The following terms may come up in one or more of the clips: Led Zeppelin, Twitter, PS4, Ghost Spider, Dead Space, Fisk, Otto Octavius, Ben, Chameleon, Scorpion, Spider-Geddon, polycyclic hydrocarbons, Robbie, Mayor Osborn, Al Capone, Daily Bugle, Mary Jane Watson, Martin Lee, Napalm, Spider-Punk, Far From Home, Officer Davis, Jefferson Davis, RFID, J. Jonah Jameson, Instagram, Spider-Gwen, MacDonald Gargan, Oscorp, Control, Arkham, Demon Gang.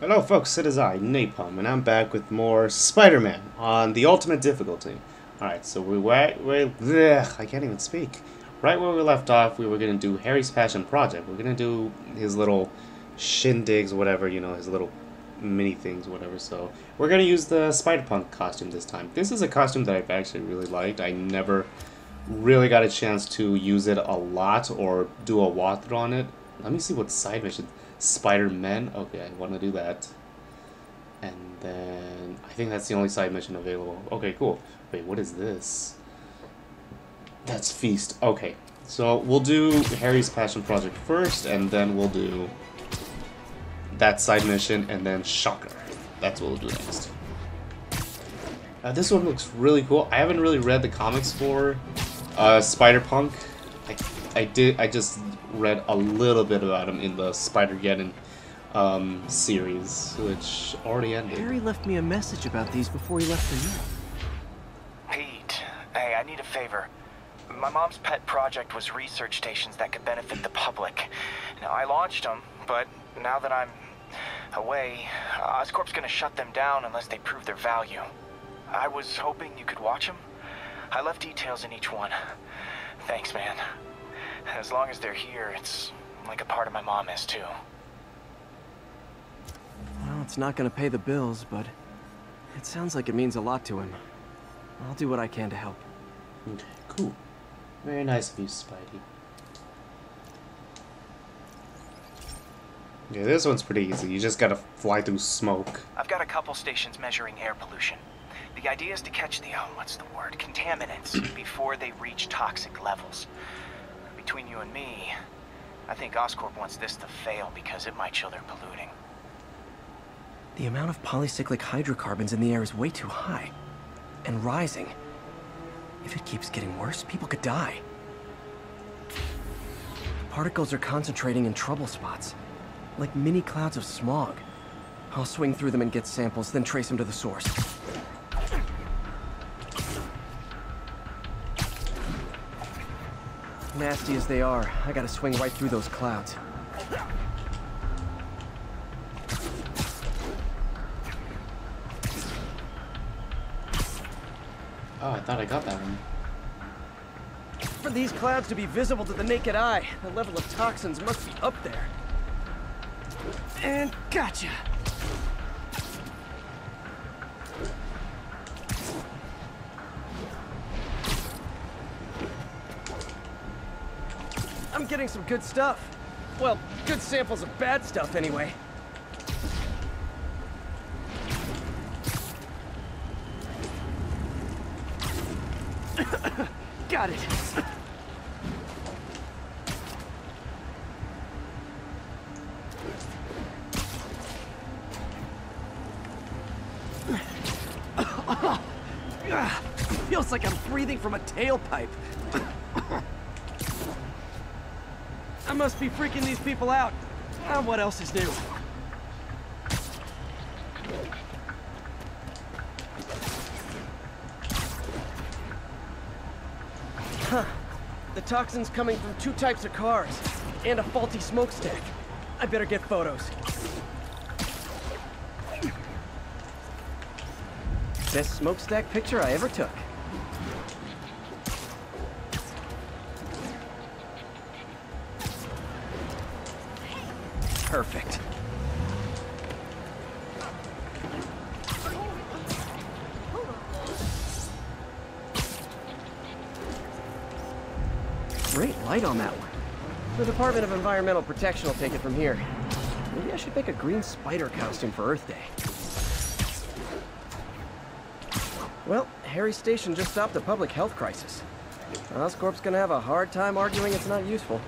Hello folks, it is I, Napalm, and I'm back with more Spider-Man on the ultimate difficulty. Alright, so I can't even speak. Right where we left off, we were going to do Harry's passion project. We're going to do his little shindigs, whatever, you know, his little mini things, whatever. So we're going to use the Spider-Punk costume this time. This is a costume that I've actually really liked. I never really got a chance to use it a lot or do a walkthrough on it. Let me see what side mission... Spider-Man? Okay, I want to do that. And then... I think that's the only side mission available. Okay, cool. Wait, what is this? That's Feast. Okay, so we'll do Harry's passion project first, and then we'll do that side mission, and then Shocker. That's what we'll do next. This one looks really cool. I haven't really read the comics for Spider-Punk. I just read a little bit about him in the Spider-Geddon series, which already ended. Harry left me a message about these before he left for you. Pete, hey, I need a favor. My mom's pet project was research stations that could benefit the public. Now, I launched them, but now that I'm away, Oscorp's gonna shut them down unless they prove their value. I was hoping you could watch them. I left details in each one. Thanks, man. As long as they're here, it's like a part of my mom is, too. Well, it's not gonna pay the bills, but it sounds like it means a lot to him. I'll do what I can to help. Okay, cool. Very nice of you, Spidey. Yeah, this one's pretty easy. You just gotta fly through smoke. I've got a couple stations measuring air pollution. The idea is to catch the, contaminants before they reach toxic levels. Between you and me, I think Oscorp wants this to fail because it might show they're polluting. The amount of polycyclic hydrocarbons in the air is way too high, and rising. If it keeps getting worse, people could die. The particles are concentrating in trouble spots, like mini clouds of smog. I'll swing through them and get samples, then trace them to the source. Nasty as they are, I gotta swing right through those clouds. Oh, I thought I got that one. For these clouds to be visible to the naked eye, the level of toxins must be up there. And gotcha! I'm getting some good stuff. Well, good samples of bad stuff, anyway. Got it. Feels like I'm breathing from a tailpipe. I must be freaking these people out. Ah, what else is new? Huh. The toxin's coming from two types of cars and a faulty smokestack. I better get photos. Best smokestack picture I ever took. Perfect. Great light on that one. The Department of Environmental Protection will take it from here. Maybe I should make a green spider costume for Earth Day. Well, Harry's station just stopped a public health crisis. Oscorp's gonna have a hard time arguing it's not useful.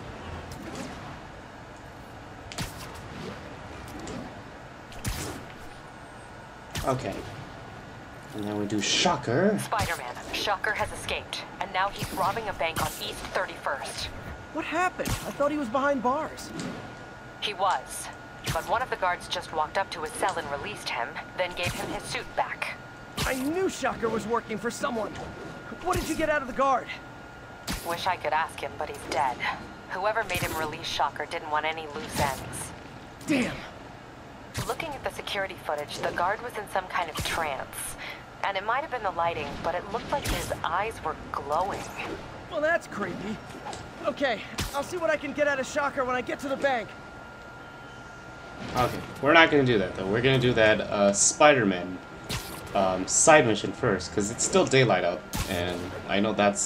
Okay. And then we do Shocker. Spider-Man, Shocker has escaped, and now he's robbing a bank on East 31st. What happened? I thought he was behind bars. He was, but one of the guards just walked up to his cell and released him, then gave him his suit back. I knew Shocker was working for someone. What did you get out of the guard? Wish I could ask him, but he's dead. Whoever made him release Shocker didn't want any loose ends. Damn. Looking Looking at the security footage, the guard was in some kind of trance. And it might have been the lighting, but it looked like his eyes were glowing. Well, that's creepy. Okay, I'll see what I can get out of Shocker when I get to the bank. Okay, we're not gonna do that though. We're gonna do that Spider-Man side mission first, because it's still daylight out, and I know that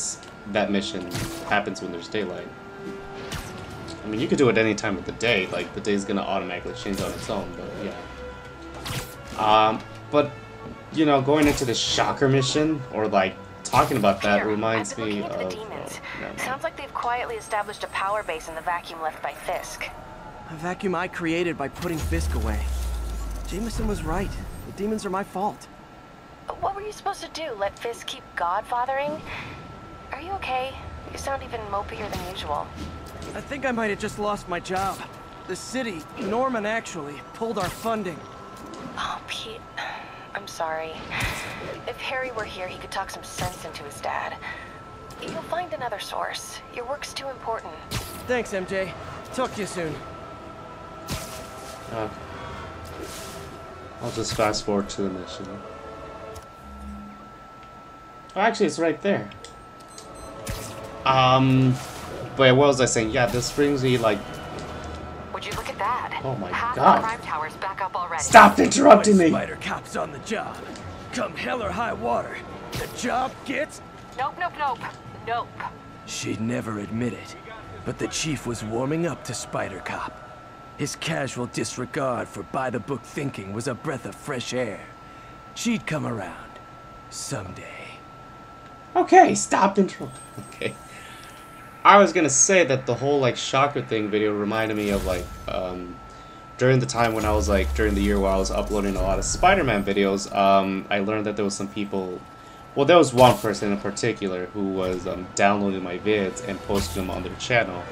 mission happens when there's daylight. I mean, you could do it any time of the day. Like, the day's gonna automatically change on its own, but yeah. But you know, going into the Shocker mission, or like talking about that, Peter, reminds me of the demons. No. Sounds like they've quietly established a power base in the vacuum left by Fisk. A vacuum I created by putting Fisk away. Jameson was right. The demons are my fault. What were you supposed to do? Let Fisk keep godfathering? Are you okay? You sound even mopier than usual. I think I might have just lost my job. The city, Norman actually, pulled our funding. Oh, Pete. I'm sorry. If Harry were here, he could talk some sense into his dad. You'll find another source. Your work's too important. Thanks, MJ. Talk to you soon. I'll just fast forward to the mission. Oh, actually, it's right there. But what was I saying? Yeah, this brings me like. Would you look at that? Oh my God! Crime tower's back up already. Stop interrupting me! Spider cops on the job. Come hell or high water, the job gets. Nope. She'd never admit it, but the chief was warming up to Spider Cop. His casual disregard for by-the-book thinking was a breath of fresh air. She'd come around someday. Okay, stop interrupting. Okay. I was gonna say that the whole like Shocker thing video reminded me of like during the time when I was like during the year where I was uploading a lot of Spider-Man videos. I learned that there was some people. Well, there was one person in particular who was downloading my vids and posting them on their channel.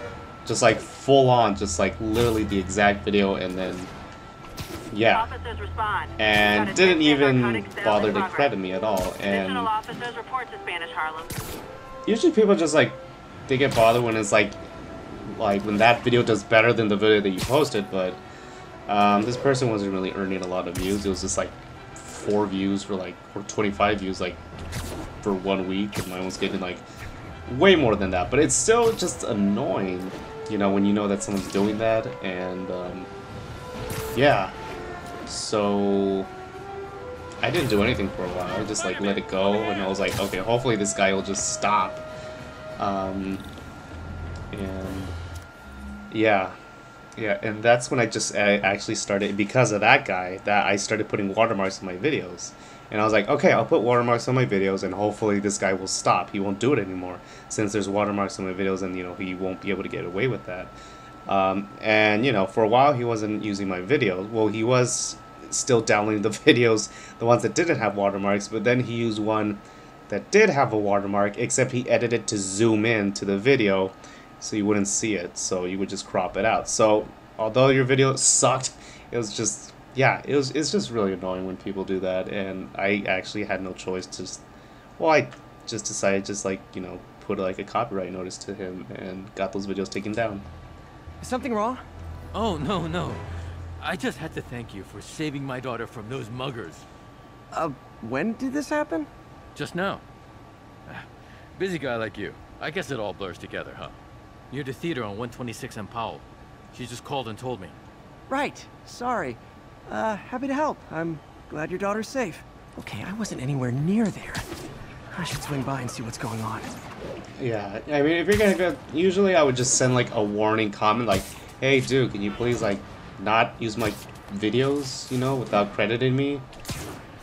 Just like full on, just like literally the exact video, and then yeah, and didn't even bother to credit me at all. And usually people just like they get bothered when it's like when that video does better than the video that you posted. But this person wasn't really earning a lot of views. It was just like 4 views for like or 25 views like for 1 week, and mine was getting like way more than that. But it's still just annoying. You know, when you know that someone's doing that, and, yeah, so, I didn't do anything for a while, I just, like, let it go, and I was like, okay, hopefully this guy will just stop, and, yeah, and that's when I actually started, because of that guy, that I started putting watermarks on my videos, and I was like, okay, I'll put watermarks on my videos, and hopefully this guy will stop. He won't do it anymore, since there's watermarks on my videos, and, you know, he won't be able to get away with that. And, you know, for a while, he wasn't using my videos. Well, he was still downloading the videos, the ones that didn't have watermarks, but then he used one that did have a watermark, except he edited to zoom in to the video, so you wouldn't see it, so you would just crop it out. So, although your video sucked, it was just... yeah, it's just really annoying when people do that, and I actually had no choice to just, well, I just decided just like, you know, put like a copyright notice to him and got those videos taken down. Is something wrong? Oh, no. I just had to thank you for saving my daughter from those muggers. When did this happen? Just now. Busy guy like you. I guess it all blurs together, huh? Near the theater on 126 and Powell. She just called and told me. Right. Sorry. Happy to help. I'm glad your daughter's safe. Okay, I wasn't anywhere near there. I should swing by and see what's going on. Yeah, I mean, if you're gonna go... usually I would just send, like, a warning comment, like, hey, dude, can you please, like, not use my videos, you know, without crediting me?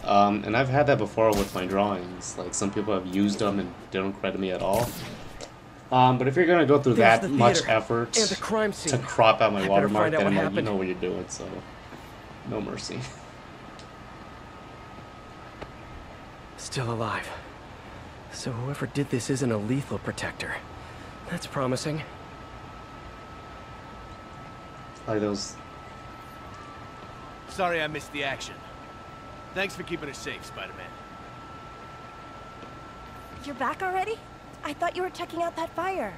And I've had that before with my drawings. Like, some people have used them and they don't credit me at all. But if you're gonna go through that much effort to crop out my watermark, then I'm like, you know what you're doing, so... no mercy. Still alive. So whoever did this isn't a lethal protector. That's promising. Like those. Sorry I missed the action. Thanks for keeping us safe, Spider-Man. You're back already? I thought you were checking out that fire.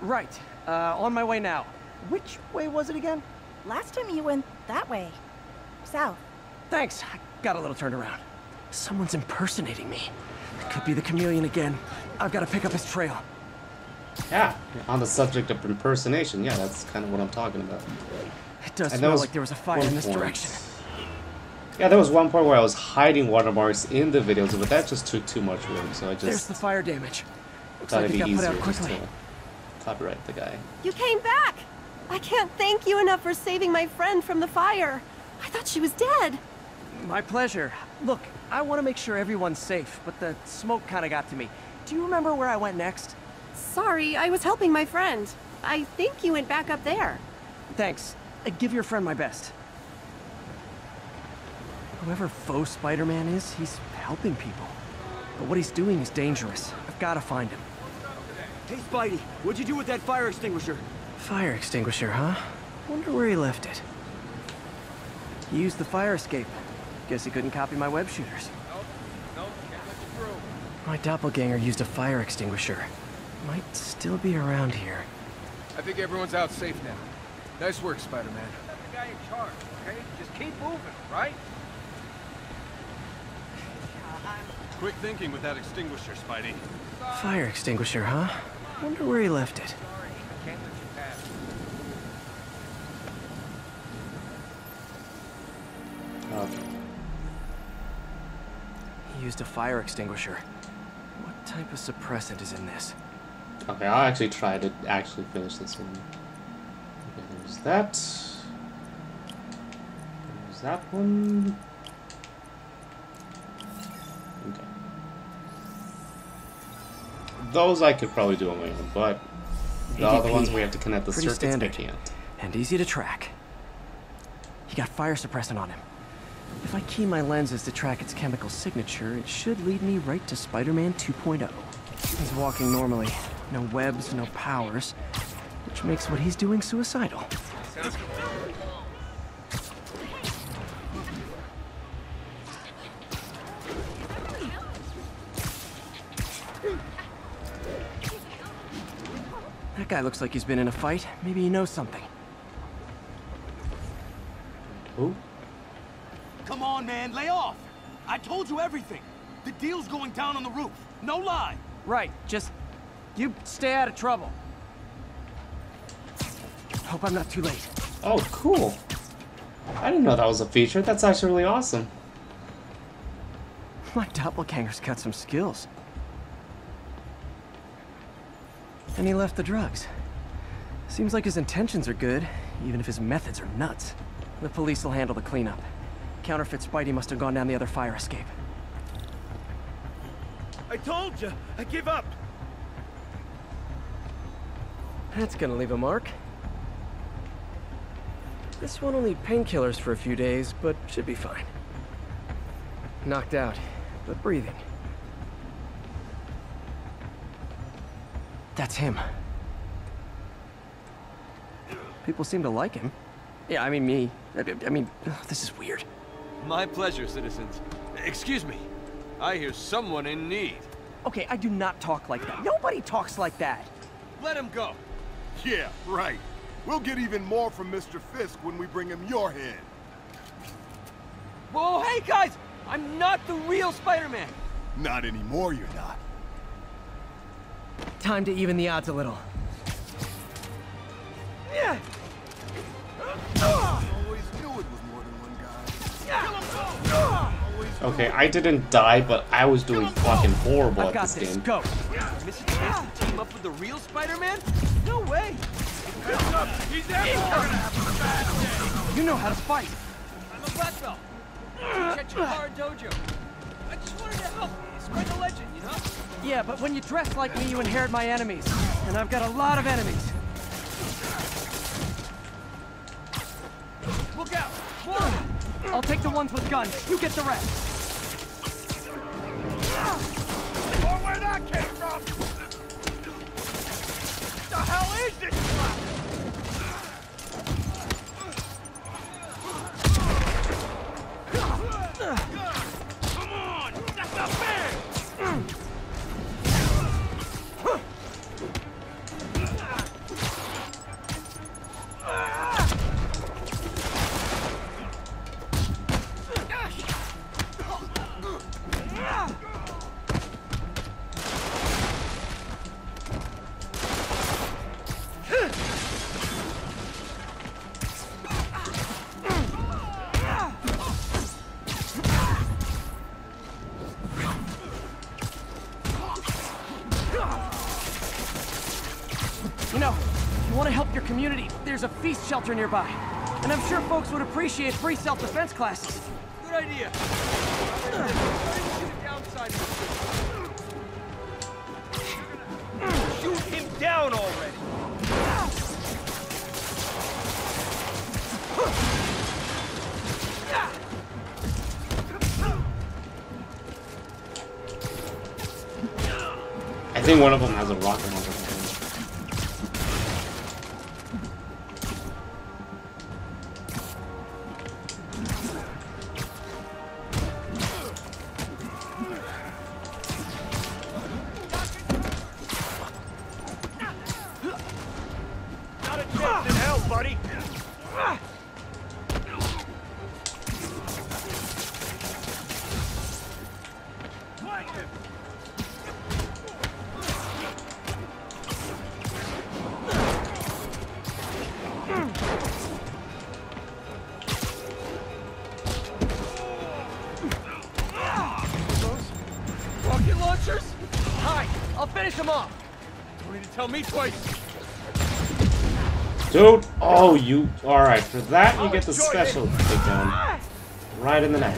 Right. On my way now. Which way was it again? Last time you went that way. South. Thanks. I got a little turned around. Someone's impersonating me. It could be the Chameleon again. I've got to pick up his trail. Yeah, on the subject of impersonation. Yeah, that's kind of what I'm talking about. It does smell like there was a fight in this direction. Yeah, there was one point where I was hiding watermarks in the videos, but that just took too much room, so I just... There's the fire damage. Looks like it got put out quickly. Copyright the guy. You came back! I can't thank you enough for saving my friend from the fire. I thought she was dead. My pleasure. Look, I want to make sure everyone's safe, but the smoke kind of got to me. Do you remember where I went next? Sorry, I was helping my friend. I think you went back up there. Thanks. Give your friend my best. Whoever faux Spider-Man is, he's helping people. But what he's doing is dangerous. I've got to find him. Hey, Spidey, what'd you do with that fire extinguisher? Fire extinguisher, huh? Wonder where he left it. He used the fire escape. Guess he couldn't copy my web shooters. Nope, can't let you through. My doppelganger used a fire extinguisher. Might still be around here. I think everyone's out safe now. Nice work, Spider-Man. That's the guy in charge, okay? Just keep moving, right? Quick thinking with that extinguisher, Spidey. Fire extinguisher, huh? Wonder where he left it. Sorry, I can't let you pass. He used a fire extinguisher. What type of suppressant is in this? Okay, I'll actually try to actually finish this one. Okay, there's that. There's that one. Those I could probably do on my own, but the ADP, other ones we have to connect the circuits. Standard and easy to track. He got fire suppressant on him. If I key my lenses to track its chemical signature, it should lead me right to Spider-Man 2.0. He's walking normally. No webs, no powers, which makes what he's doing suicidal. That guy looks like he's been in a fight. Maybe he knows something. Who? Come on, man, lay off! I told you everything. The deal's going down on the roof. No lie. Right, just you stay out of trouble. Hope I'm not too late. Oh, cool. I didn't know that was a feature. That's actually really awesome. My doppelganger's got some skills. And he left the drugs. Seems like his intentions are good, even if his methods are nuts. The police will handle the cleanup. Counterfeit Spidey must have gone down the other fire escape. I told you, I give up. That's gonna leave a mark. This one only painkillers for a few days, but should be fine. Knocked out, but breathing. That's him. People seem to like him. Yeah, I mean me. I mean, this is weird. My pleasure, citizens. Excuse me. I hear someone in need. Okay, I do not talk like that. Nobody talks like that. Let him go. Yeah, right. We'll get even more from Mr. Fisk when we bring him your head. Whoa, hey guys! I'm not the real Spider-Man. Not anymore, you're not. Time to even the odds a little. Yeah. Always knew it was more than one guy. Okay, I didn't die, but I was doing fucking horrible at this game. Go. Mrs. Chance to team up with the real Spider-Man? No way. He's after. You know how to fight. I'm a black belt. Chechikara Dojo. I just wanted to help. It's quite a legend, you know? Yeah, but when you dress like me, you inherit my enemies. And I've got a lot of enemies. Look out! Whoa. I'll take the ones with guns. You get the rest. Or where that came from! What the hell is this crap? Come on! That's not fair! want to help your community, there's a feast shelter nearby. And I'm sure folks would appreciate free self-defense classes. Good idea. Shoot him down already. I think one of them has a rocket launcher. Dude, oh, you, alright, for that you get the special takedown. Right in the neck.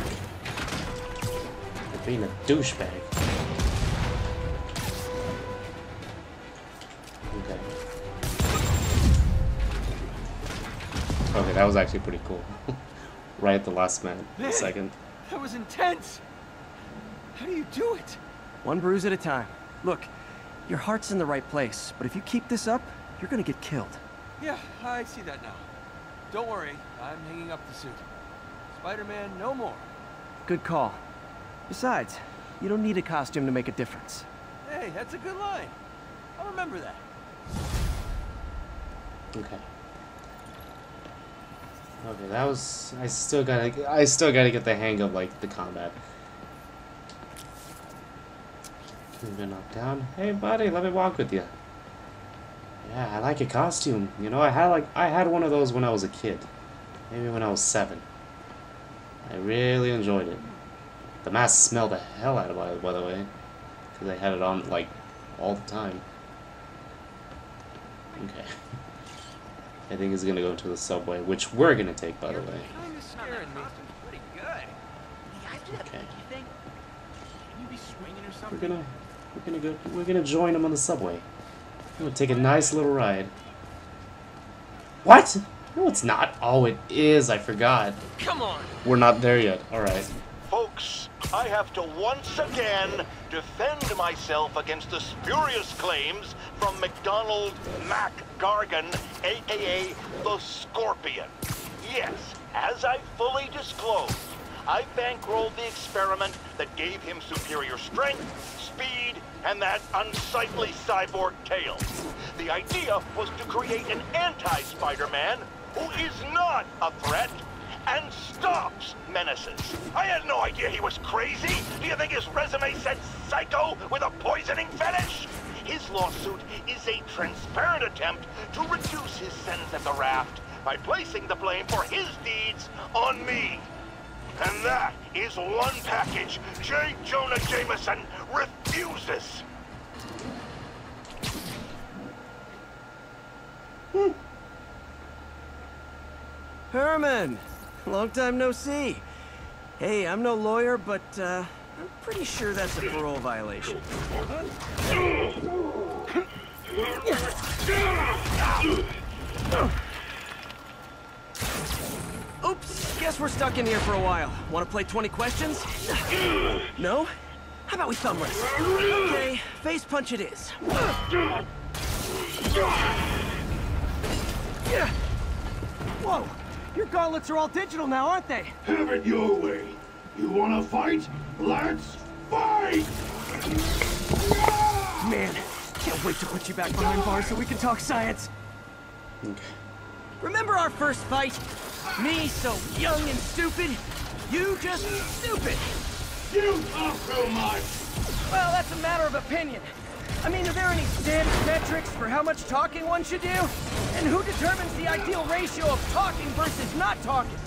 For being a douchebag. Okay. Okay, that was actually pretty cool. Right at the last minute, second. That was intense! How do you do it? One bruise at a time. Look, your heart's in the right place, but if you keep this up, you're gonna get killed. Yeah, I see that now. Don't worry, I'm hanging up the suit. Spider-Man, no more. Good call. Besides, you don't need a costume to make a difference. Hey, that's a good line. I'll remember that. Okay. Okay, that was. I still gotta get the hang of like the combat. You've been knocked down. Hey, buddy, let me walk with you. Yeah, I like your costume. You know, I had one of those when I was a kid. Maybe when I was 7. I really enjoyed it. The mask smelled the hell out of it, by the way. Because I had it on, like, all the time. Okay. I think he's gonna go to the subway, which we're gonna take, by the way. Okay. We're gonna join him on the subway. I'm gonna take a nice little ride. What? No, it's not. Oh, it is. I forgot. Come on. We're not there yet. All right. Folks, I have to once again defend myself against the spurious claims from MacDonald Mac Gargan, a.k.a. the Scorpion. Yes, as I fully disclosed, I bankrolled the experiment that gave him superior strength, speed, and that unsightly cyborg tail. The idea was to create an anti-Spider-Man who is not a threat and stops menaces. I had no idea he was crazy. Do you think his resume said psycho with a poisoning fetish? His lawsuit is a transparent attempt to reduce his sentence at the raft by placing the blame for his deeds on me. And that is one package J. Jonah Jameson refuses. Herman, long time no see. Hey, I'm no lawyer, but I'm pretty sure that's a parole violation. Oops, guess we're stuck in here for a while. Want to play 20 questions? No? How about we thumb wrestle? Okay, face punch it is. Whoa, your gauntlets are all digital now, aren't they? Have it your way. You want to fight? Let's fight! Man, can't wait to put you back behind bars so we can talk science. Remember our first fight? Me, so young and stupid. You, just stupid. You talk so much. Well, that's a matter of opinion. I mean, are there any standard metrics for how much talking one should do? And who determines the ideal ratio of talking versus not talking?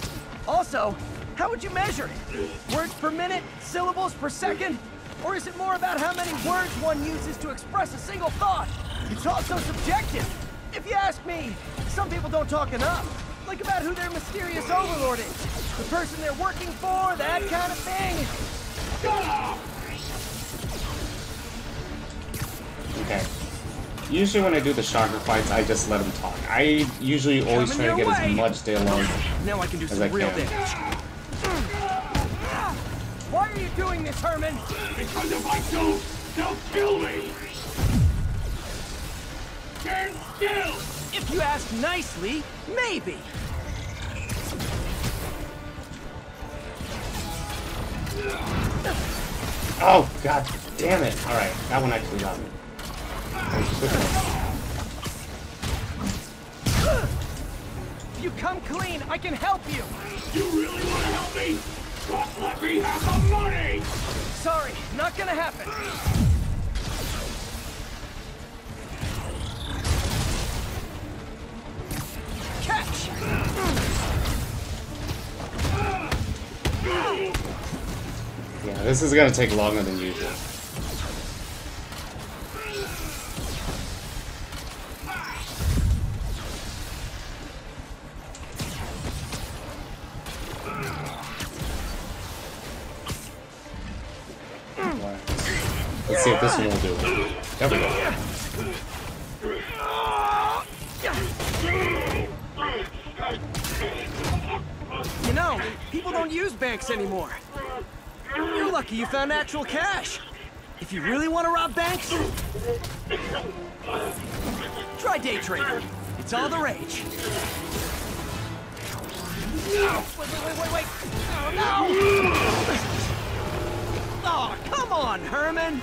Also, how would you measure it? Words per minute? Syllables per second? Or is it more about how many words one uses to express a single thought? It's also subjective. If you ask me, some people don't talk enough. Like about who their mysterious overlord is. The person they're working for, that kind of thing. Shut up! Okay. Usually when I do the shocker fights, I just let him talk. I usually always try to get as much dialogue now I can do as I can. Real damage. Why are you doing this, Herman? Because if I do, they'll kill me! Stand still! If you ask nicely, maybe! Oh, god damn it! Alright, that one actually got me. If you come clean, I can help you! You really want to help me? Just let me have the money! Sorry, not gonna happen. Catch! Yeah, this is gonna take longer than usual. Let's see if this one will do it. There we go. You know, people don't use banks anymore. You're lucky you found actual cash. If you really want to rob banks, try day trading. It's all the rage. Wait. Oh, no! Oh, come on, Herman!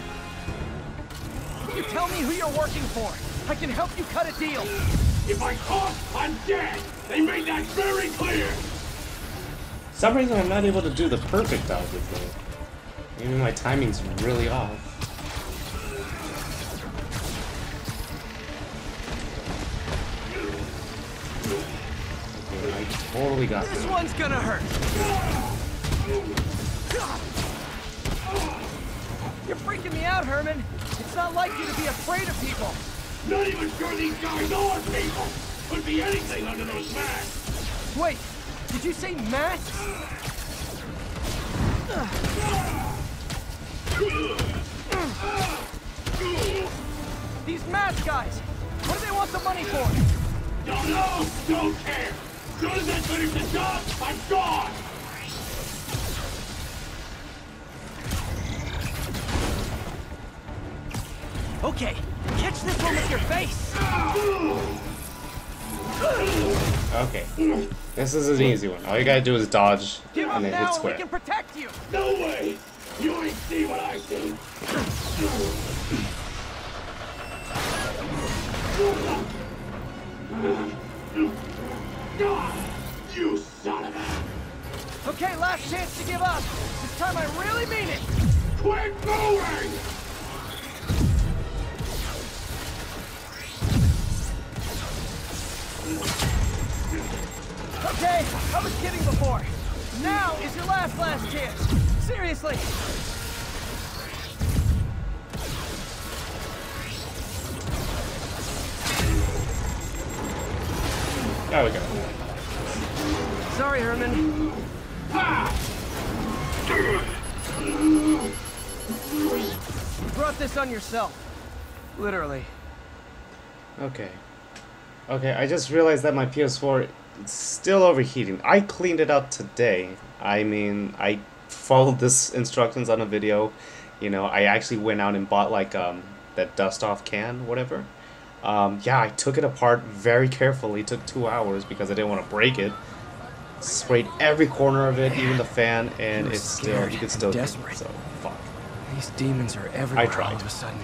You tell me who you're working for. I can help you cut a deal. If I call, I'm dead. They made that very clear. For some reason, I'm not able to do the perfect outfit though. Maybe my timing's really off. Okay, I totally got this. This one's gonna hurt. You're freaking me out, Herman. It's not like you to be afraid of people. Not even sure these guys are people. Could be anything under those masks. Wait, did you say masks? These mask guys, what do they want the money for? Don't know, don't care. As soon as I finish the job, I'm gone. Okay, catch this one with your face! Okay, this is an easy one. All you gotta do is dodge, and then hit square. We can protect you. No way! You ain't see what I see! You son of a... Okay, last chance to give up. This time I really mean it! Quit moving! Okay, I was kidding before. Now is your last chance. Seriously. There we go. Sorry, Herman. You brought this on yourself. Literally. Okay. Okay, I just realized that my PS4 is still overheating. I cleaned it up today. I mean, I followed this instructions on a video. You know, I actually went out and bought like that dust-off can, whatever. Yeah, I took it apart very carefully. It took 2 hours because I didn't want to break it. Sprayed every corner of it, even the fan, and it's still you can still desperate. So fuck. These demons are everywhere. I tried. All of a sudden.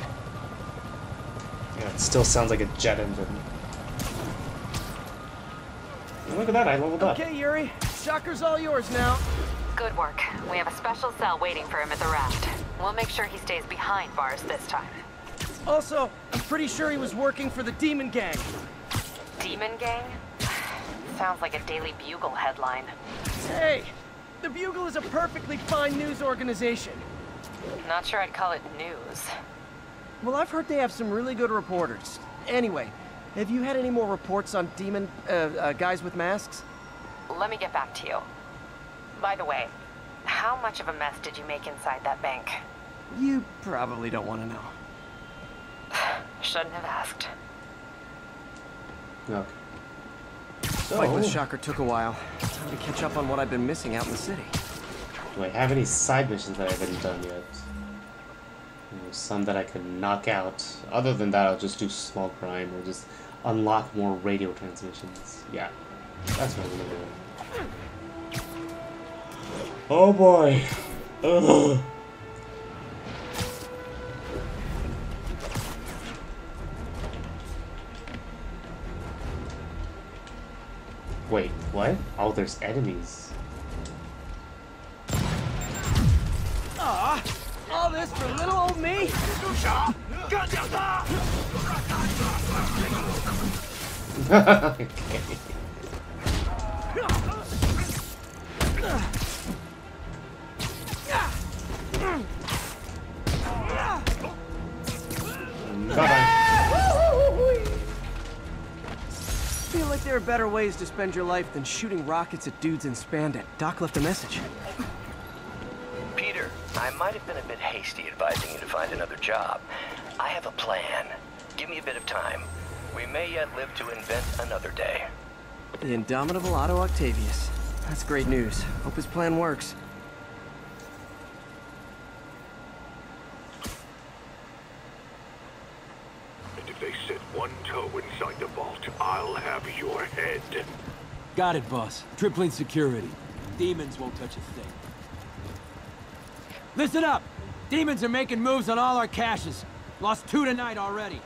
Yeah, it still sounds like a jet engine. Look at that, I leveled up. Okay, Yuri. Shocker's all yours now. Good work. We have a special cell waiting for him at the raft. We'll make sure he stays behind bars this time. Also, I'm pretty sure he was working for the Demon Gang. Demon Gang? Sounds like a Daily Bugle headline. Hey, the Bugle is a perfectly fine news organization. Not sure I'd call it news. Well, I've heard they have some really good reporters. Anyway, Have you had any more reports on demon guys with masks? Let me get back to you. By the way, how much of a mess did you make inside that bank? You probably don't want to know. Shouldn't have asked. Okay. So... Fight with Shocker took a while. Time to catch up on what I've been missing out in the city. Do I have any side missions that I haven't done yet? There's some that I could knock out. Other than that, I'll just do small crime or just unlock more radio transmissions. Yeah, that's what I'm gonna do. Oh boy! Ugh. Wait, what? Oh, there's enemies. All this for little old me? Okay. Bye-bye. Feel like there are better ways to spend your life than shooting rockets at dudes in spandex. Doc left a message. I might have been a bit hasty advising you to find another job. I have a plan. Give me a bit of time. We may yet live to invent another day. The indomitable Otto Octavius. That's great news. Hope his plan works. And if they set one toe inside the vault, I'll have your head. Got it, boss. Tripling security. Demons won't touch a thing. Listen up! Demons are making moves on all our caches. Lost 2 tonight already.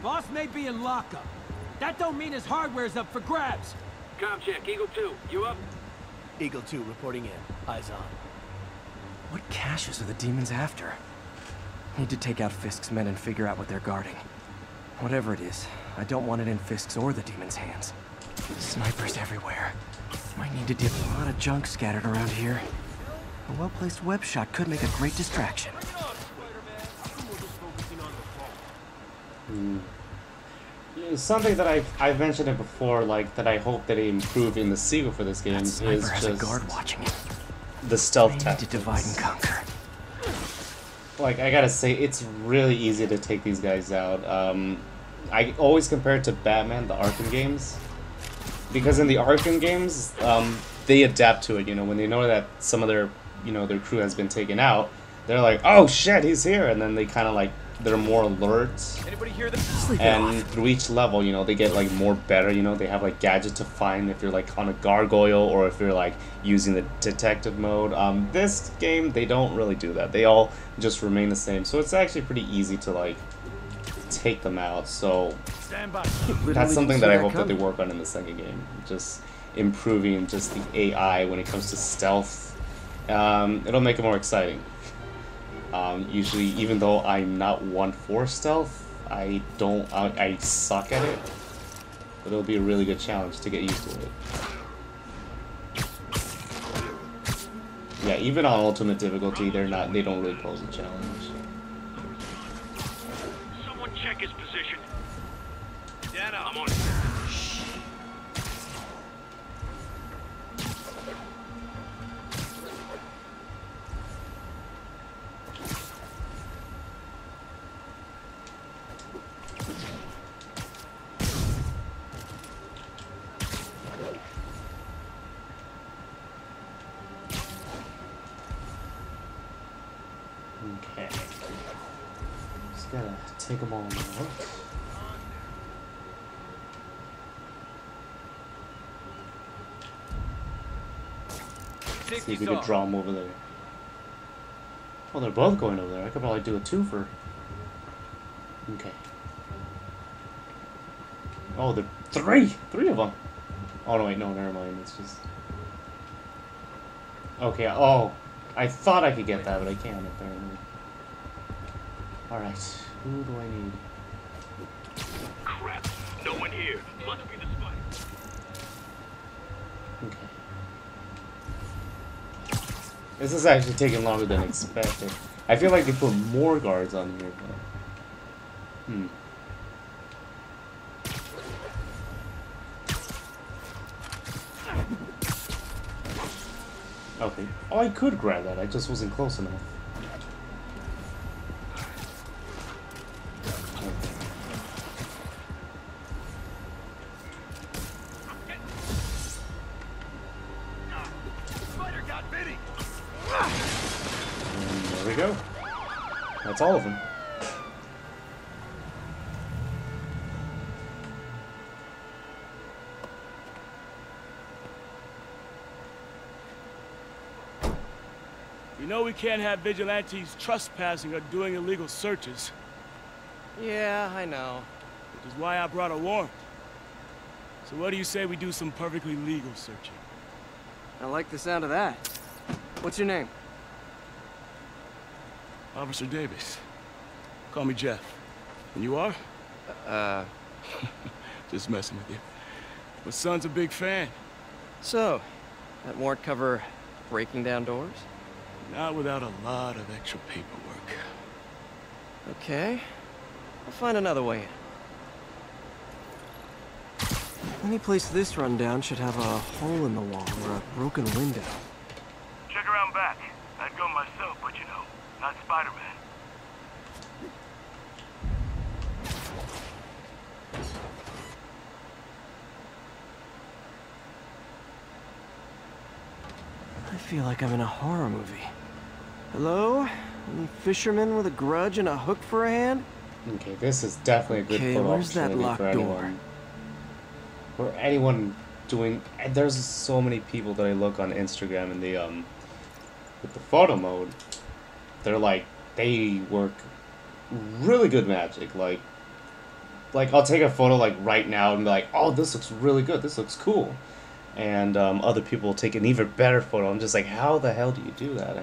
Boss may be in lockup. That don't mean his hardware's up for grabs. Com check, Eagle 2, you up? Eagle 2 reporting in. Eyes on. What caches are the demons after? Need to take out Fisk's men and figure out what they're guarding. Whatever it is, I don't want it in Fisk's or the demons' hands. Snipers everywhere. Might need to dip a lot of junk scattered around here. A well-placed web shot could make a great distraction. Something that I've mentioned it before, like that I hope that they improve in the sequel for this game is just a guard watching it. The stealth tactics. To divide and conquer. Like I gotta say, it's really easy to take these guys out. I always compare it to Batman, the Arkham games, because in the Arkham games, they adapt to it. You know, when they know that some of their their crew has been taken out, they're like, oh shit, he's here, and then they kind of like, they're more alert. Anybody hear them? And through each level, they get like more better. They have like gadgets to find if you're like on a gargoyle or if you're like using the detective mode. This game, they don't really do that. They all just remain the same, so it's actually pretty easy to like take them out. So that's something that I hope that they work on in the second game, just improving just the AI when it comes to stealth. It'll make it more exciting. Usually, even though I'm not one for stealth, I suck at it. But it'll be a really good challenge to get used to it. Yeah, even on ultimate difficulty, they don't really pose a challenge. Someone check his position. Data, I'm on it. Take them all in the book. See if we could draw them over there. Well, they're both going over there. I could probably do a twofer. Okay. Oh, there are three! Three of them! Oh, no, wait, no, never mind. It's just... Okay, oh. I thought I could get that, but I can't, apparently. Alright. Who do I need? Crap! No one here. Must be the spider. Okay. This is actually taking longer than expected. I feel like they put more guards on here, but... Oh, I could grab that. I just wasn't close enough. That's all of them. You know we can't have vigilantes trespassing or doing illegal searches. Yeah, I know. Which is why I brought a warrant. So what do you say we do some perfectly legal searching? I like the sound of that. What's your name? Officer Davis. Call me Jeff. And you are? Just messing with you. My son's a big fan. So, that warrant cover breaking down doors? Not without a lot of extra paperwork. Okay. I'll find another way in. Any place this rundown should have a hole in the wall or a broken window. Check around back. I'd go myself, but you know. Not Spider-Man. I feel like I'm in a horror movie. Hello? Any fisherman with a grudge and a hook for a hand? Okay, this is definitely a good pull opportunity. Where's that locked door? Or anyone doing... There's so many people that I look on Instagram in the, with the photo mode. They're like, they work really good magic. Like I'll take a photo like right now and be like, oh, this looks really good. This looks cool. And other people take an even better photo. I'm just like, how the hell do you do that?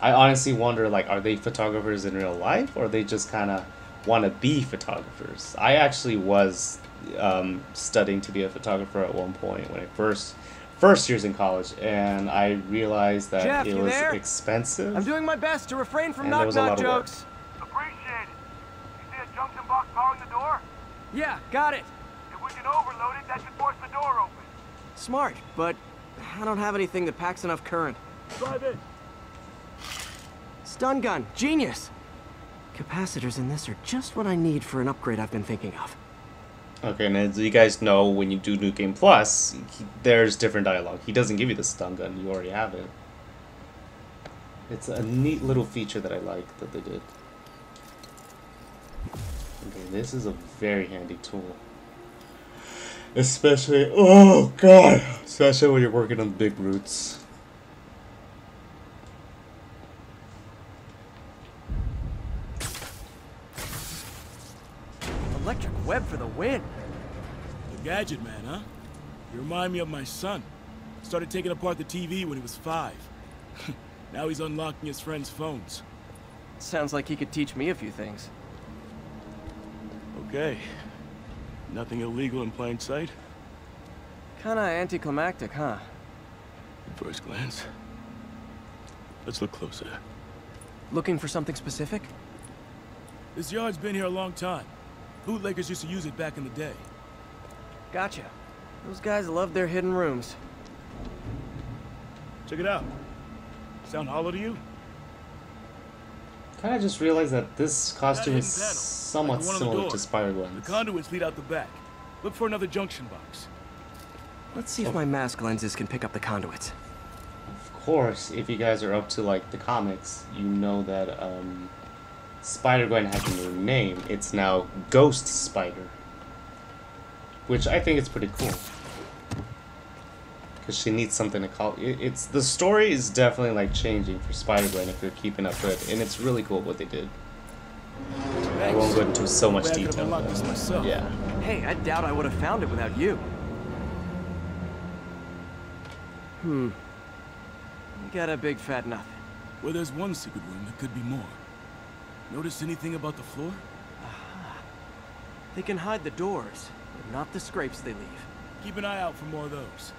I honestly wonder, like, are they photographers in real life? Or they just kind of want to be photographers? I actually was studying to be a photographer at one point when I first years in college, and I realized that Jeff, it was expensive. I'm doing my best to refrain from knock-knock jokes. Appreciate it. You see a junction box powering the door? Yeah, got it. If we can overload it, that should force the door open. Smart, but I don't have anything that packs enough current. Try this. Stun gun, genius. Capacitors in this are just what I need for an upgrade I've been thinking of. Okay, and as you guys know, when you do New Game Plus, there's different dialogue. He doesn't give you the stun gun, you already have it. It's a neat little feature that I like that they did. Okay, this is a very handy tool. Especially, oh god! Especially when you're working on big roots. Electric web for the win. The gadget man, huh? You remind me of my son. Started taking apart the TV when he was 5. Now he's unlocking his friends' phones. Sounds like he could teach me a few things. Okay. Nothing illegal in plain sight? Kinda anticlimactic, huh? At first glance. Let's look closer. Looking for something specific? This yard's been here a long time. Bootleggers used to use it back in the day. Gotcha. Those guys love their hidden rooms. Check it out. Sound hollow to you? Kind of just realized that this costume is somewhat similar to Spider-Gwen. The conduits lead out the back. Look for another junction box. Let's see if my mask lenses can pick up the conduits. Of course, if you guys are up to like the comics, you know that Spider-Gwen has a new name. It's now Ghost Spider, which I think is pretty cool because she needs something to call it. It's the story is definitely like changing for Spider-Gwen if you're keeping up with it, and it's really cool what they did. I won't go into so much detail. Yeah. Hey, I doubt I would have found it without you. You got a big fat nothing. Well, there's one secret room that could be more. Notice anything about the floor? They can hide the doors, but not the scrapes they leave. Keep an eye out for more of those.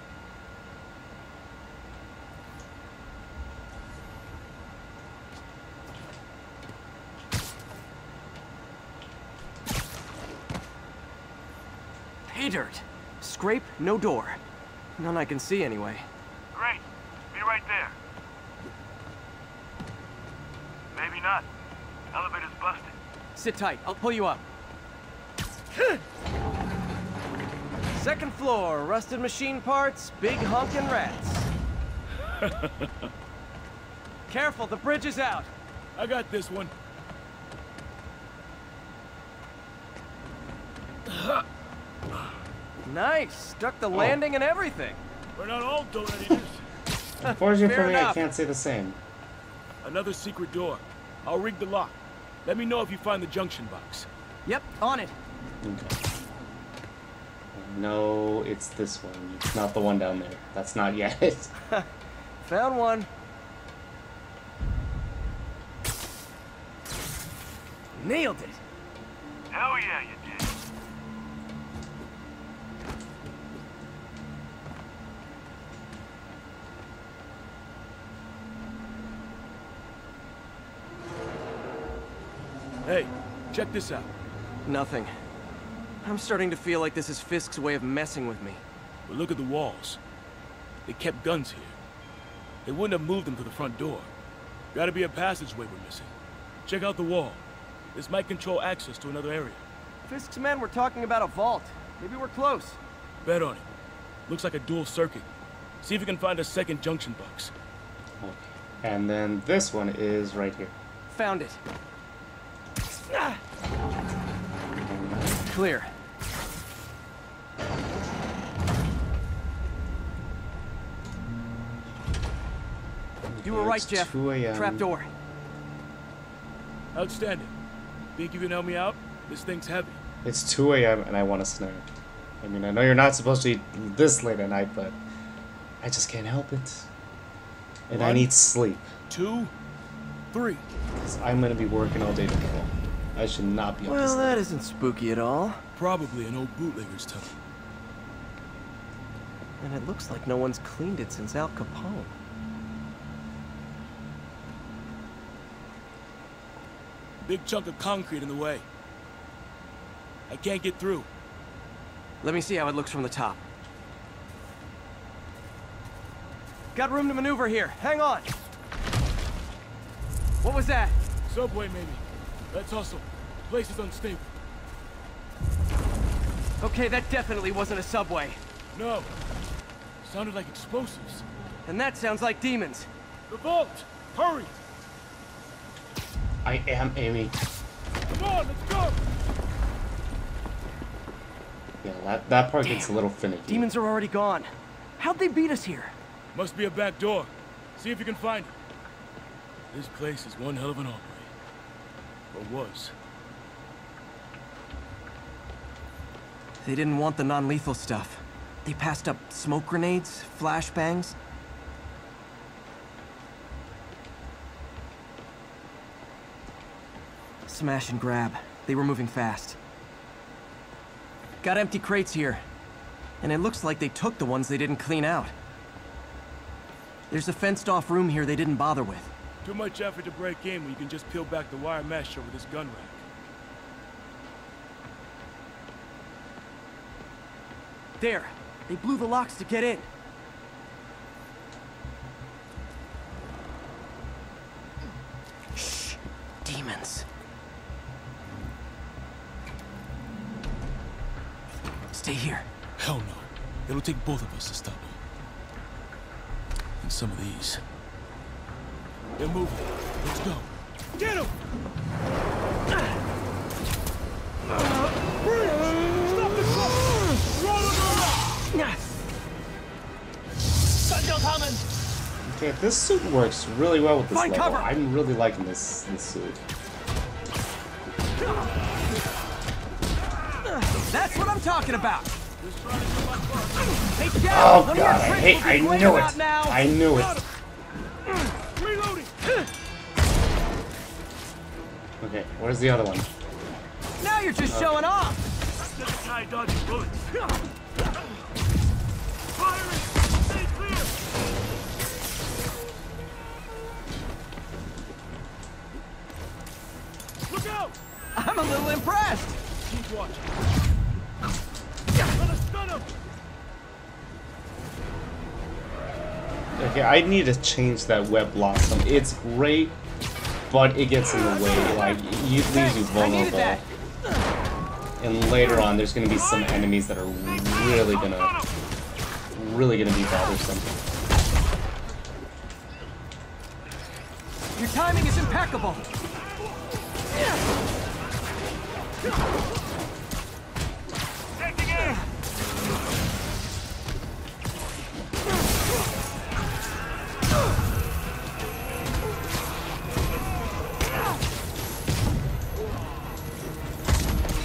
Pay dirt! Scrape, no door. None I can see anyway. Great. Be right there. Maybe not. Elevator's busted. Sit tight. I'll pull you up. Second floor, rusted machine parts, big honkin' rats. Careful, the bridge is out. I got this one. Nice. Stuck the landing and everything. We're not all donut eaters. Unfortunately for me, I can't say the same. Another secret door. I'll rig the lock. Let me know if you find the junction box. Yep, on it. Okay. No, it's this one. It's not the one down there. That's not yet it. Found one. Nailed it. Hell yeah, you did. Hey, check this out. Nothing. I'm starting to feel like this is Fisk's way of messing with me. But look at the walls. They kept guns here. They wouldn't have moved them to the front door. Gotta be a passageway we're missing. Check out the wall. This might control access to another area. Fisk's men were talking about a vault. Maybe we're close. Bet on it. Looks like a dual circuit. See if you can find a second junction box. And then this one is right here. Found it. Ah! Clear. You were right, Jeff. Trapdoor. Outstanding. Think you can help me out? This thing's heavy. It's 2 a.m. and I want a snack. I mean, I know you're not supposed to eat this late at night, but I just can't help it. And I need sleep. 2, 3. Because I'm going to be working all day tomorrow. I should not be up this late. Well, that isn't spooky at all. Probably an old bootlegger's tunnel. And it looks like no one's cleaned it since Al Capone. Big chunk of concrete in the way. I can't get through. Let me see how it looks from the top. Got room to maneuver here. Hang on. What was that? Subway, maybe. Let's hustle. The place is unstable. Okay, that definitely wasn't a subway. No. Sounded like explosives. And that sounds like demons. The vault! Hurry! I am Amy. Come on, let's go! Yeah, that part gets a little finicky. Demons are already gone. How'd they beat us here? Must be a back door. See if you can find it. This place is one hell of an hallway. Or was. They didn't want the non-lethal stuff. They passed up smoke grenades, flashbangs. Smash and grab. They were moving fast. Got empty crates here. And it looks like they took the ones they didn't clean out. There's a fenced-off room here they didn't bother with. Too much effort to break in when you can just peel back the wire mesh over this gun rack. There! They blew the locks to get in! Shh! Demons. Stay here. Hell no. It'll take both of us to stop them. And some of these. They're moving. Let's go. Get him! Stop the clock! Roll him! Sunshell's humming! Okay, this suit works really well with this level. Cover. I'm really liking this suit. That's what I'm talking about! Hey, oh god, I knew it! I knew it! Okay, where's the other one? Now you're just showing off! Look out! I'm a little impressed! Keep watching. Let us stun him! Okay, I need to change that web blossom. It's great. but it gets in the way. Like, it leaves you vulnerable. And later on, there's going to be some enemies that are really going to be bothersome. Your timing is impeccable.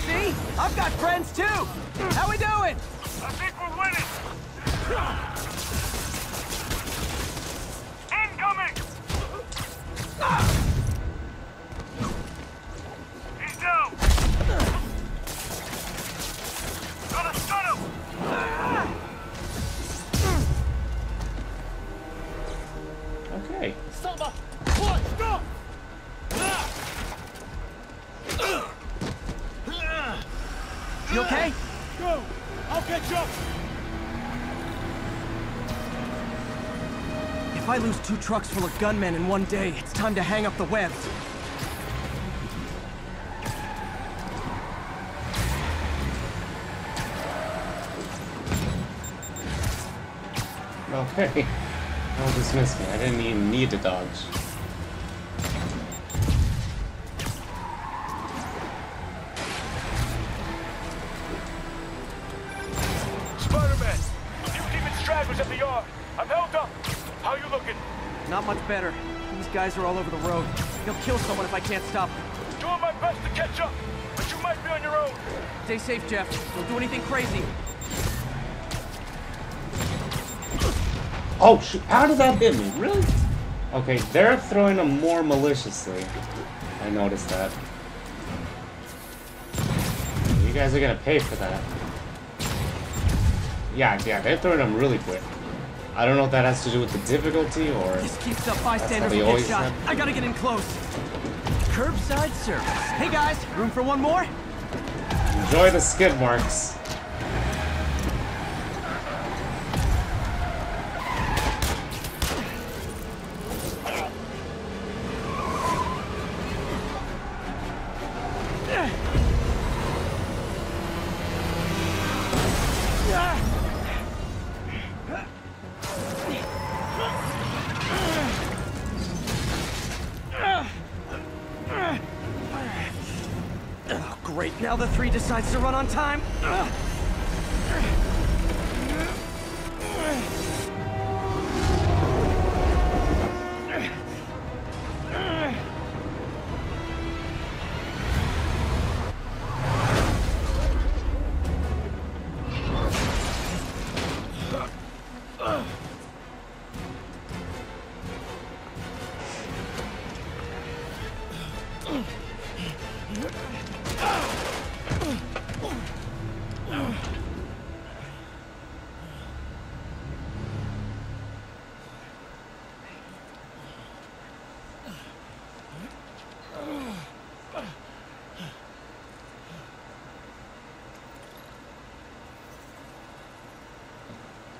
See? I've got friends too. How we doing? I think we're winning. Incoming. He's down. Gotta stun him. Okay. Stop. Stop. You okay? Go. I'll catch up. If I lose 2 trucks full of gunmen in 1 day, it's time to hang up the web. Okay. Don't dismiss me. I didn't even need to dodge. Spider-Man! You demon stragglers at the yard! I'm held up! How you looking? Not much better. These guys are all over the road. They'll kill someone if I can't stop them. Doing my best to catch up, but you might be on your own. Stay safe, Jeff. Don't do anything crazy. Oh, shoot. How did that hit me? Really? Okay, they're throwing them more maliciously. I noticed that. You guys are gonna pay for that. Yeah, they're throwing them really quick. I don't know if that has to do with the difficulty or... This keeps up bystanders will get shot. I gotta get in close. Curbside service. Hey guys, room for one more? Enjoy the skid marks. Now the 3 decides to run on time.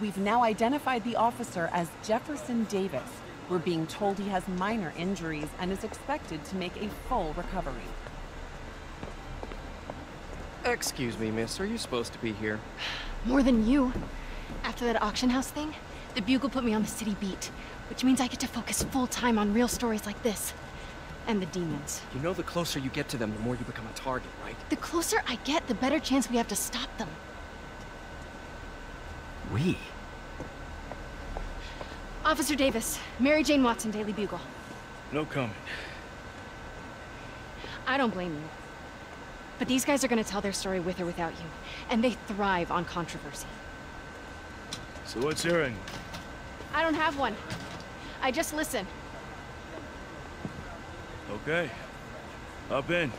We've now identified the officer as Jefferson Davis. We're being told he has minor injuries and is expected to make a full recovery. Excuse me, miss. Are you supposed to be here? More than you. After that auction house thing, the Bugle put me on the city beat, which means I get to focus full-time on real stories like this. And the demons. You know the closer you get to them, the more you become a target, right? The closer I get, the better chance we have to stop them. We? Officer Davis, Mary Jane Watson, Daily Bugle. No comment. I don't blame you. But these guys are gonna tell their story with or without you, and they thrive on controversy. So what's your angle? I don't have one. I just listen. Okay. Up in.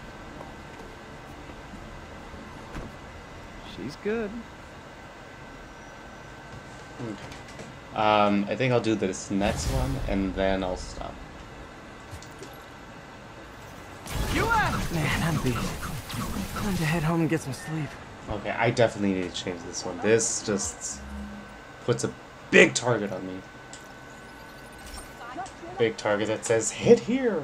She's good. I think I'll do this next one, and then I'll stop. You out! Man, I'm beat. Time to head home and get some sleep. Okay, I definitely need to change this one. This just puts a big target on me. Big target that says, hit here!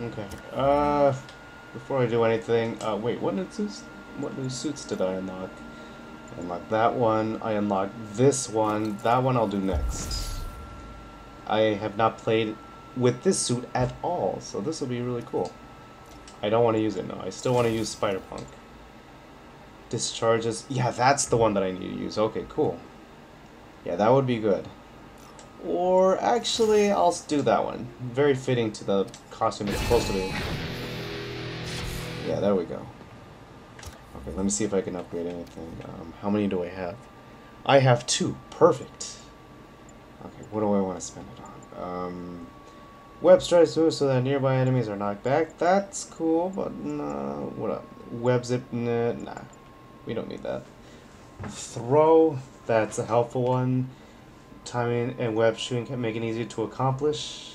Okay. Before I do anything, wait, what new suits did I unlock? I unlocked that one, I unlocked this one, that one I'll do next. I have not played with this suit at all, so this will be really cool. I don't want to use it now, I still want to use Spider-Punk. Discharges, yeah, that's the one that I need to use, okay, cool. Yeah, that would be good. Or, actually, I'll do that one. Very fitting to the costume it's supposed to be. Yeah, there we go. Okay, let me see if I can upgrade anything. How many do I have? I have 2. Perfect. Okay, what do I want to spend it on? Web strikes so that nearby enemies are knocked back. That's cool, but nah, what up? Web zip, nah. We don't need that. Throw, that's a helpful one. Timing and web shooting can make it easier to accomplish.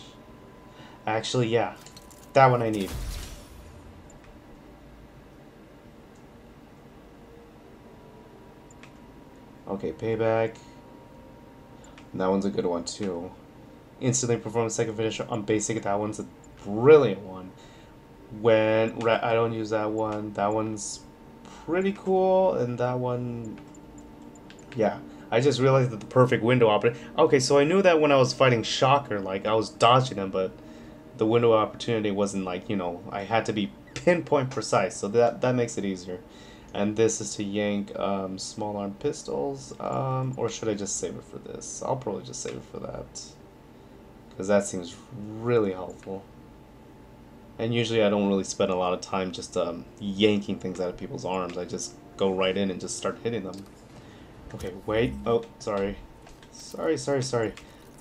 Actually, yeah. That one I need. Okay, payback. That one's a good one, too. Instantly perform a second finisher on basic. That one's a brilliant one. When I don't use that one. That one's pretty cool, and that one... yeah. I just realized that the perfect window opportunity... okay, so I knew that when I was fighting Shocker, like, I was dodging him, but the window opportunity wasn't like, you know, I had to be pinpoint precise, so that makes it easier. And this is to yank small arm pistols, or should I just save it for this? I'll probably just save it for that, because that seems really helpful. And usually I don't really spend a lot of time just yanking things out of people's arms. I just go right in and just start hitting them. Okay, wait. Oh, sorry. Sorry.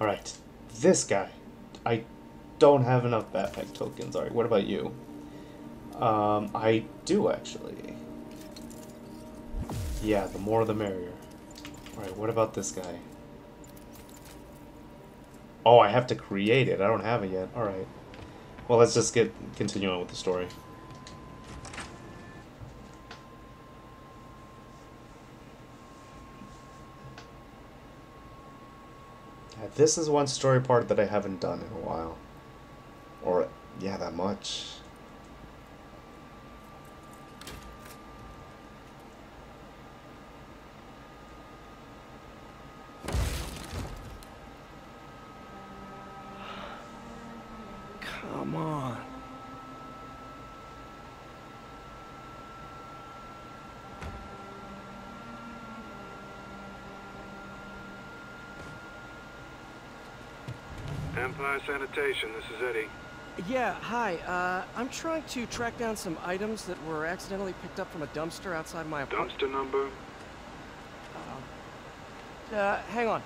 Alright. This guy. I don't have enough backpack tokens. Alright, what about you? I do, actually. Yeah, the more the merrier. Alright, what about this guy? Oh, I have to create it. I don't have it yet. Alright. Well, let's just continue on with the story. This is one story part that I haven't done in a while. Or, yeah, that much. Come on. Empire Sanitation, this is Eddie. Yeah, hi. I'm trying to track down some items that were accidentally picked up from a dumpster outside my apartment. Dumpster number? Uh-oh. Hang on.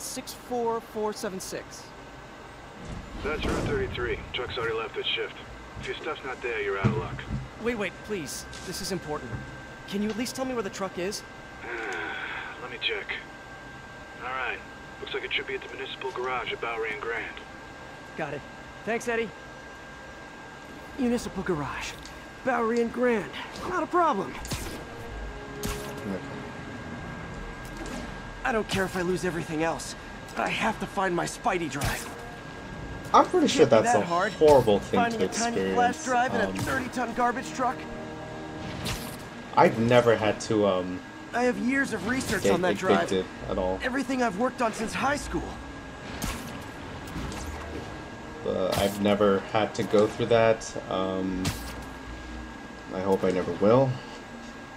Six 4 4 7 6. That's Route 33. Truck's already left its shift. If your stuff's not there, you're out of luck. Wait, please. This is important. Can you at least tell me where the truck is? Let me check. Alright. Looks like it should be at the municipal garage at Bowery and Grand. Got it. Thanks, Eddie. Municipal garage. Bowery and Grand. Not a problem. I don't care if I lose everything else, but I have to find my Spidey drive. I'm pretty sure that's a horrible thing to experience. Finding a tiny flash drive in a 30-ton garbage truck. I've never had to, I have years of research on that drive. At all. Everything I've worked on since high school. I've never had to go through that. I hope I never will.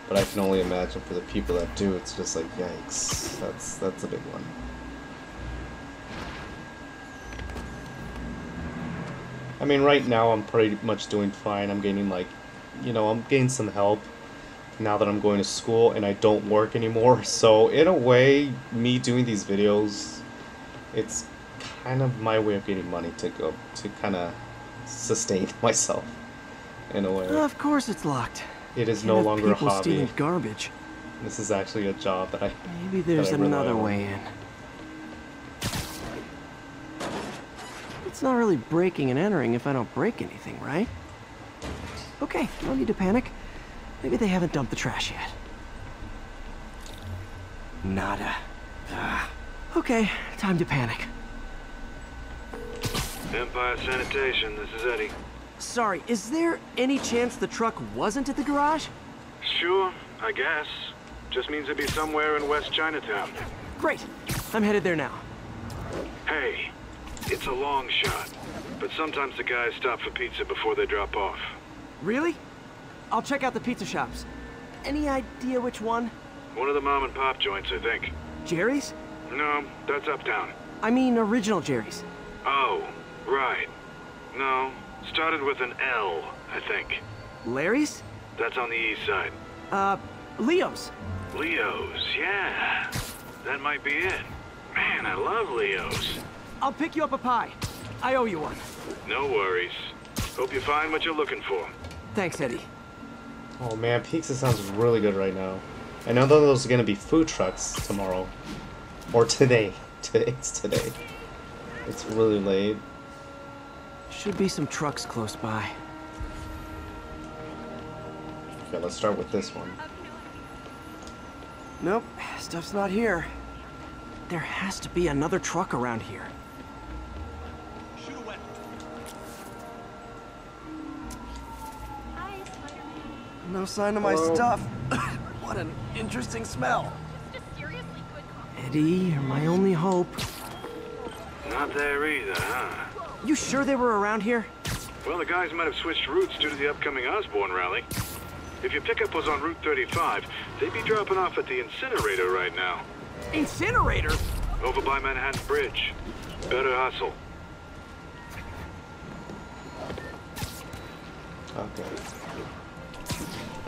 But I can only imagine for the people that do, it's just like, yikes. That's a big one. I mean, right now I'm pretty much doing fine. I'm gaining, like, you know, I'm gaining some help. Now that I'm going to school and I don't work anymore, so in a way, me doing these videos, it's kind of my way of getting money to kind of sustain myself. In a way. Of course, it's locked. It is no longer a hobby. Stealing garbage. This is actually a job that I. Maybe there's another way in. It's not really breaking and entering if I don't break anything, right? Okay, no need to panic. Maybe they haven't dumped the trash yet. Nada. Okay, time to panic. Empire Sanitation, this is Eddie. Sorry, is there any chance the truck wasn't at the garage? Sure, I guess. Just means it'd be somewhere in West Chinatown. Great. I'm headed there now. Hey, it's a long shot, but sometimes the guys stop for pizza before they drop off. Really? I'll check out the pizza shops. Any idea which one? One of the mom-and-pop joints, I think. Jerry's? No, that's uptown. I mean original Jerry's. Oh, right. No, started with an L, I think. Larry's? That's on the east side. Leo's. Leo's, yeah. That might be it. Man, I love Leo's. I'll pick you up a pie. I owe you one. No worries. Hope you find what you're looking for. Thanks, Eddie. Oh man, pizza sounds really good right now. I know that there's gonna be food trucks tomorrow. Or today. Today. It's really late. Should be some trucks close by. Okay, let's start with this one. Nope, stuff's not here. There has to be another truck around here. Shoot a weapon. No sign of my stuff. What an interesting smell. Eddie, you're my only hope. Not there either, huh? You sure they were around here? Well, the guys might have switched routes due to the upcoming Osborn rally. If your pickup was on Route 35, they'd be dropping off at the incinerator right now. Incinerator? Over by Manhattan Bridge. Better hustle.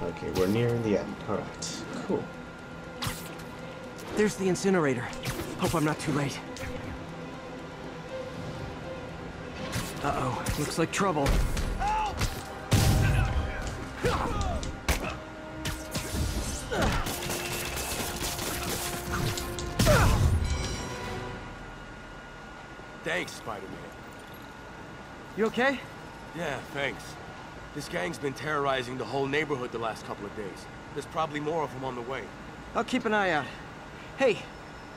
Okay, we're nearing the end. All right, cool. There's the incinerator. Hope I'm not too late. Uh-oh, looks like trouble. Thanks, Spider-Man. You okay? Yeah, thanks. This gang's been terrorizing the whole neighborhood the last couple of days. There's probably more of them on the way. I'll keep an eye out. Hey,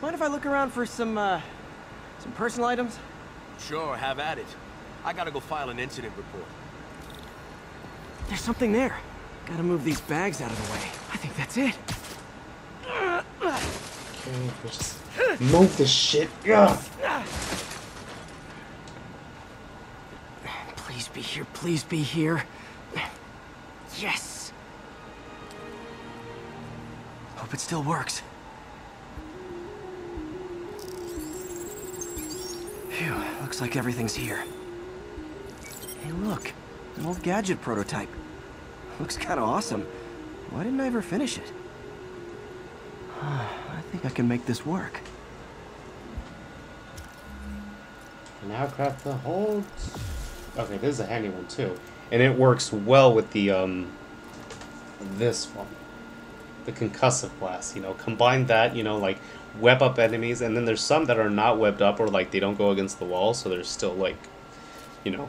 mind if I look around for some personal items? Sure, have at it. I gotta go file an incident report. There's something there. Gotta move these bags out of the way. I think that's it. Okay, just move this shit. Ugh. Please be here, please be here. Yes! Hope it still works. Phew, looks like everything's here. Hey look, an old gadget prototype. Looks kinda awesome. Why didn't I ever finish it? I think I can make this work. Now craft the whole... Okay, this is a handy one too. And it works well with the, this one. The concussive blast, you know. Combine that, you know, like, web up enemies, and then there's some that are not webbed up or, like, they don't go against the wall, so they're still, like, you know,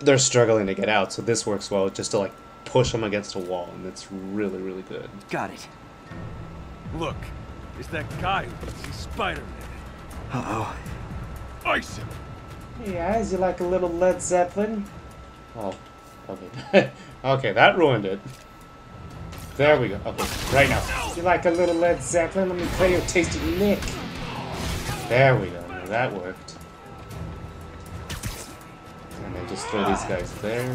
they're struggling to get out, so this works well just to, like, push them against a wall, and it's really, really good. Got it. Look, it's that guy who thinks he's Spider-Man. Uh-oh. Ice him! Hey guys, you like a little Led Zeppelin? Oh, okay. Okay, that ruined it. There we go. Okay, right now. You like a little Led Zeppelin? Let me play your tasty lick. There we go. Now that worked. And then just throw these guys there.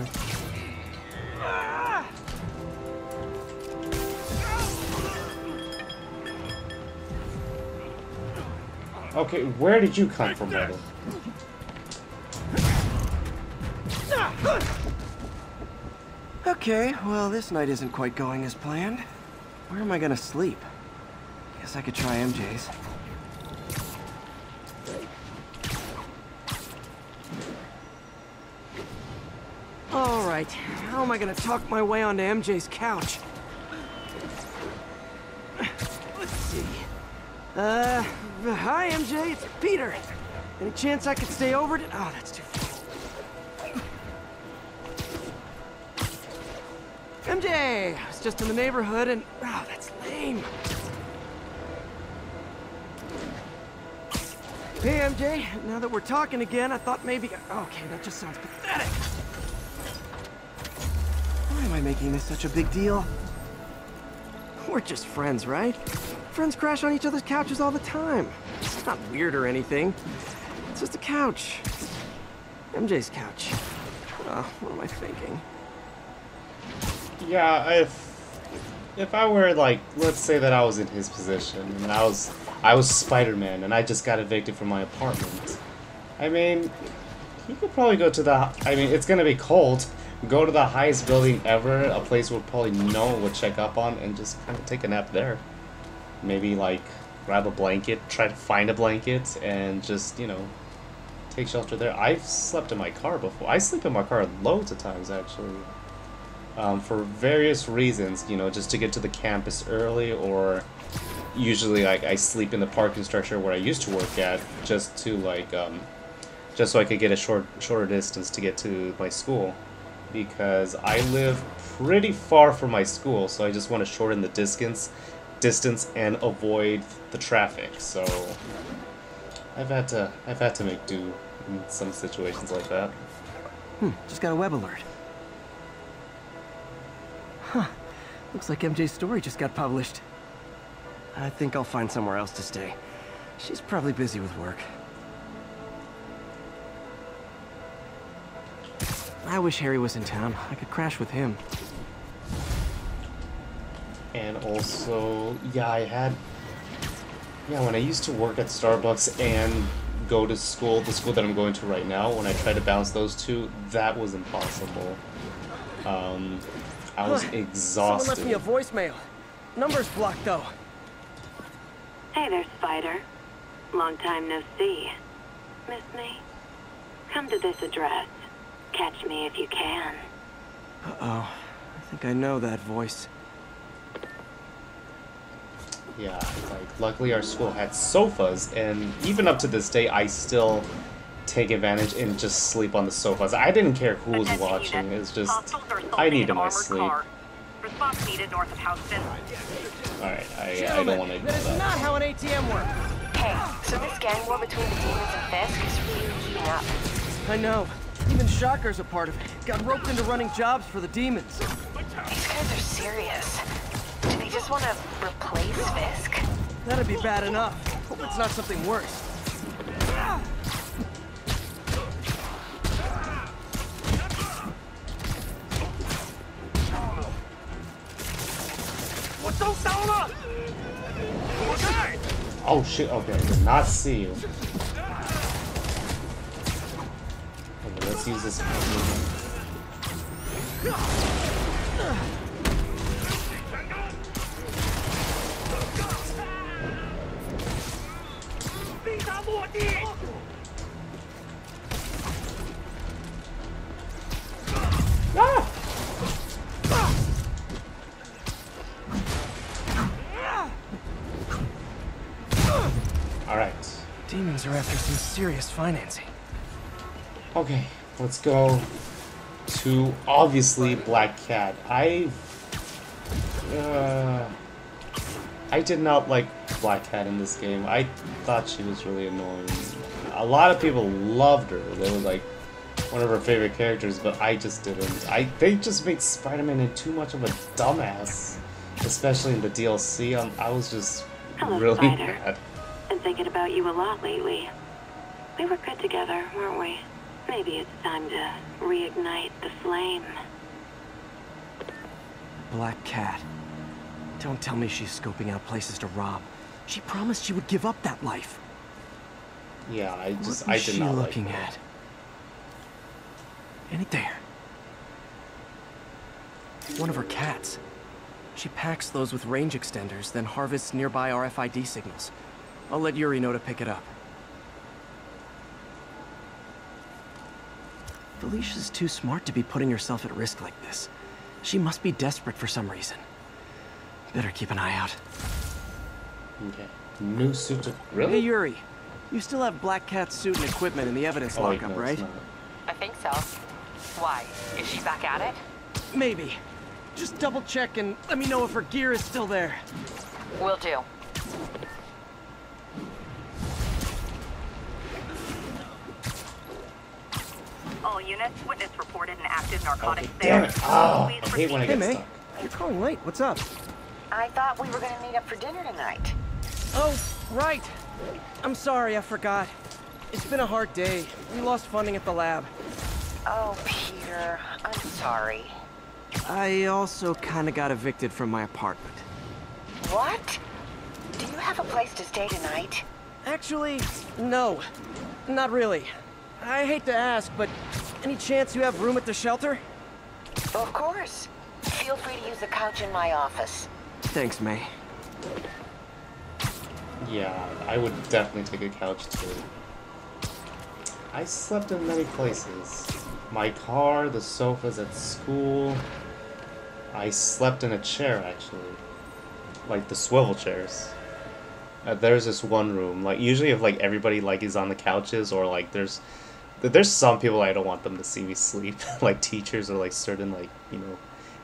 Okay, where did you come from, brother? Okay, well, this night isn't quite going as planned. Where am I gonna sleep? Guess I could try MJ's. Alright, how am I gonna talk my way onto MJ's couch? Let's see. Hi MJ, it's Peter. Any chance I could stay over to... Oh, that's too far. MJ! I was just in the neighborhood and... Oh, that's lame. Hey, MJ, now that we're talking again, I thought maybe... Okay, that just sounds pathetic. Why am I making this such a big deal? We're just friends, right? Friends crash on each other's couches all the time. It's not weird or anything. It's just a couch. MJ's couch. What am I thinking? Yeah, if I were, like, let's say that I was in his position, and I was Spider-Man, and I just got evicted from my apartment. I mean, he could probably go to the... I mean, it's gonna be cold. Go to the highest building ever, a place where probably no one would check up on, and just kind of take a nap there. Maybe, like, grab a blanket, try to find a blanket, and just, you know, take shelter there. I've slept in my car before. I sleep in my car loads of times, actually. For various reasons, you know, just to get to the campus early, or usually like I sleep in the parking structure where I used to work at, just to like just so I could get a shorter distance to get to my school, because I live pretty far from my school, so I just want to shorten the distance and avoid the traffic. So I've had to make do in some situations like that. Just got a web alert. Huh. Looks like MJ's story just got published. I think I'll find somewhere else to stay. She's probably busy with work. I wish Harry was in town. I could crash with him. And also, yeah, when I used to work at Starbucks and go to school, the school that I'm going to right now, when I tried to balance those two, that was impossible. I was exhausted. Someone left me a voicemail. Number's blocked, though. Hey there, Spider. Long time no see. Miss me? Come to this address. Catch me if you can. Uh-oh. I think I know that voice. Yeah, like, luckily our school had sofas, and even up to this day, I still take advantage and just sleep on the sofas. I didn't care who was watching. It's just I needed my sleep. Alright, I don't want to do that. That is not how an ATM works. Hey, so this gang war between the demons and Fisk is really heating up. I know. Even Shocker's a part of it. Got roped into running jobs for the demons. These guys are serious. Do they just want to replace Fisk? That'd be bad enough. Hope it's not something worse. Oh shit, okay, I did not see you. Okay, let's use this. Demons are after some serious financing. Okay, let's go to obviously Black Cat. I did not like Black Cat in this game. I thought she was really annoying. A lot of people loved her. They were like one of her favorite characters, but I just didn't. They just made Spider-Man into too much of a dumbass, especially in the DLC. I was just really mad. Been thinking about you a lot lately. We were good together, weren't we? Maybe it's time to reignite the flame. Black Cat. Don't tell me she's scoping out places to rob. She promised she would give up that life. Yeah, I did not like that. And it there. One of her cats. She packs those with range extenders, then harvests nearby RFID signals. I'll let Yuri know to pick it up. Felicia's too smart to be putting herself at risk like this. She must be desperate for some reason. Better keep an eye out. Okay. New suit of... Really? Hey, Yuri. You still have Black Cat's suit and equipment in the evidence lockup, right? I think so. Why? Is she back at it? Maybe. Just double check and let me know if her gear is still there. Will do. All units, witness reported an active narcotics there. Oh, I hate when I get stuck. You're calling late. What's up? I thought we were going to meet up for dinner tonight. Oh, right. I'm sorry, I forgot. It's been a hard day. We lost funding at the lab. Oh, Peter, I'm sorry. I also kind of got evicted from my apartment. What? Do you have a place to stay tonight? Actually, no. Not really. I hate to ask, but any chance you have room at the shelter? Of course. Feel free to use the couch in my office. Thanks, May. Yeah, I would definitely take a couch too. I slept in many places. My car, the sofas at school. I slept in a chair, actually. Like the swivel chairs. There's this one room, like usually if like everybody like is on the couches or like there's some people I don't want them to see me sleep, like teachers or like certain like, you know,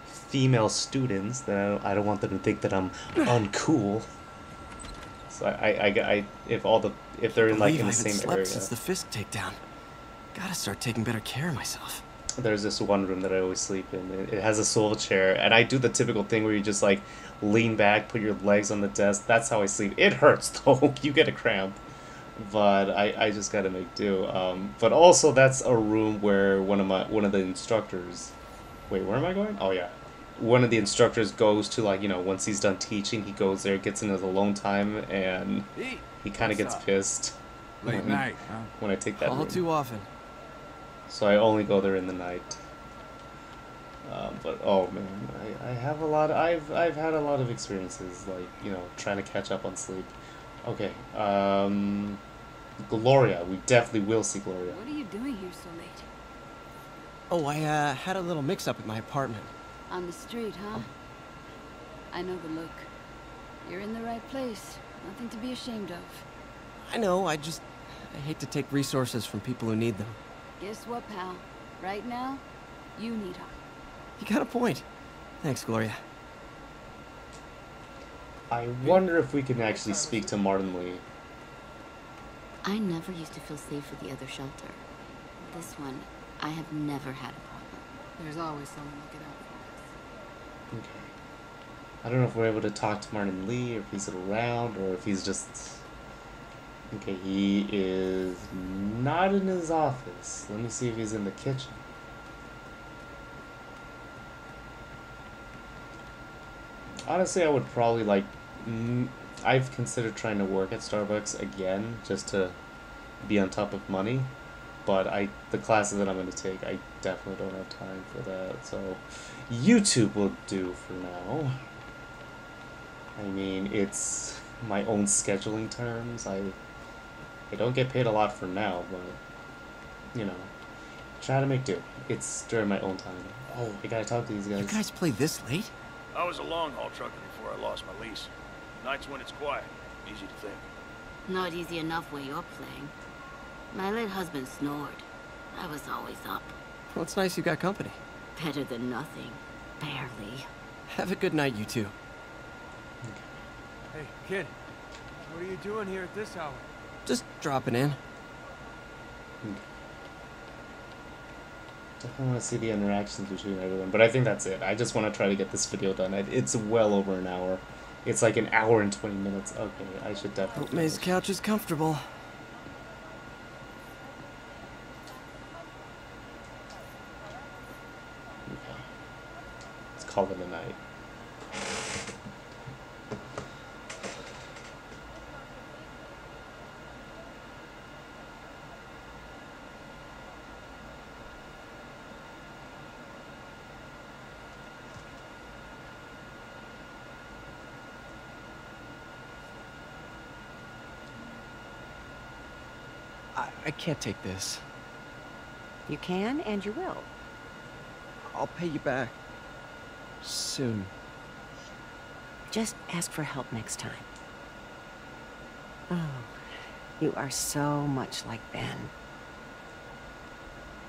female students that I don't want them to think that I'm uncool. So if they're in like in the same area. Since the Fisk takedown, gotta start taking better care of myself. There's this one room that I always sleep in. It has a swivel chair, and I do the typical thing where you just like lean back, put your legs on the desk. That's how I sleep. It hurts though; you get a cramp, but I just gotta make do. But also that's a room where one of the instructors. Wait, where am I going? Oh yeah, one of the instructors goes to, like, you know, once he's done teaching, he goes there, gets into the alone time, and he kind of gets pissed when I take that room. All too often. So I only go there in the night. But oh man, I've had a lot of experiences, like, you know, trying to catch up on sleep. Okay, Gloria, we definitely will see Gloria. What are you doing here so late? Oh, I had a little mix-up at my apartment. On the street, huh? I know the look. You're in the right place. Nothing to be ashamed of. I know, I hate to take resources from people who need them. Guess what, pal? Right now, you need help. You got a point. Thanks, Gloria. I wonder if we can actually speak to Martin Lee. I never used to feel safe at the other shelter. This one, I have never had a problem. There's always someone looking out for us. Okay. I don't know if we're able to talk to Martin Lee, or if he's around, or if he's just... Okay, he is not in his office. Let me see if he's in the kitchen. Honestly, I would probably like... I've considered trying to work at Starbucks again just to be on top of money. But the classes that I'm going to take, I definitely don't have time for that. So YouTube will do for now. I mean, it's my own scheduling terms. I don't get paid a lot for now, but, you know, try to make do. It's during my own time. Oh, I gotta talk to these guys. You guys play this late? I was a long-haul trucker before I lost my lease. Nights when it's quiet, easy to think. Not easy enough where you're playing. My late husband snored. I was always up. Well, it's nice you got company. Better than nothing. Barely. Have a good night, you two. Hey, kid. What are you doing here at this hour? Just dropping in. Definitely want to see the interactions between everyone, but I think that's it. I just want to try to get this video done. It's well over an hour. It's like an hour and 20 minutes. Okay, I should definitely... Hope May's couch is comfortable. Okay. Let's call it a night. I can't take this. You can, and you will. I'll pay you back. Soon. Just ask for help next time. Oh, you are so much like Ben.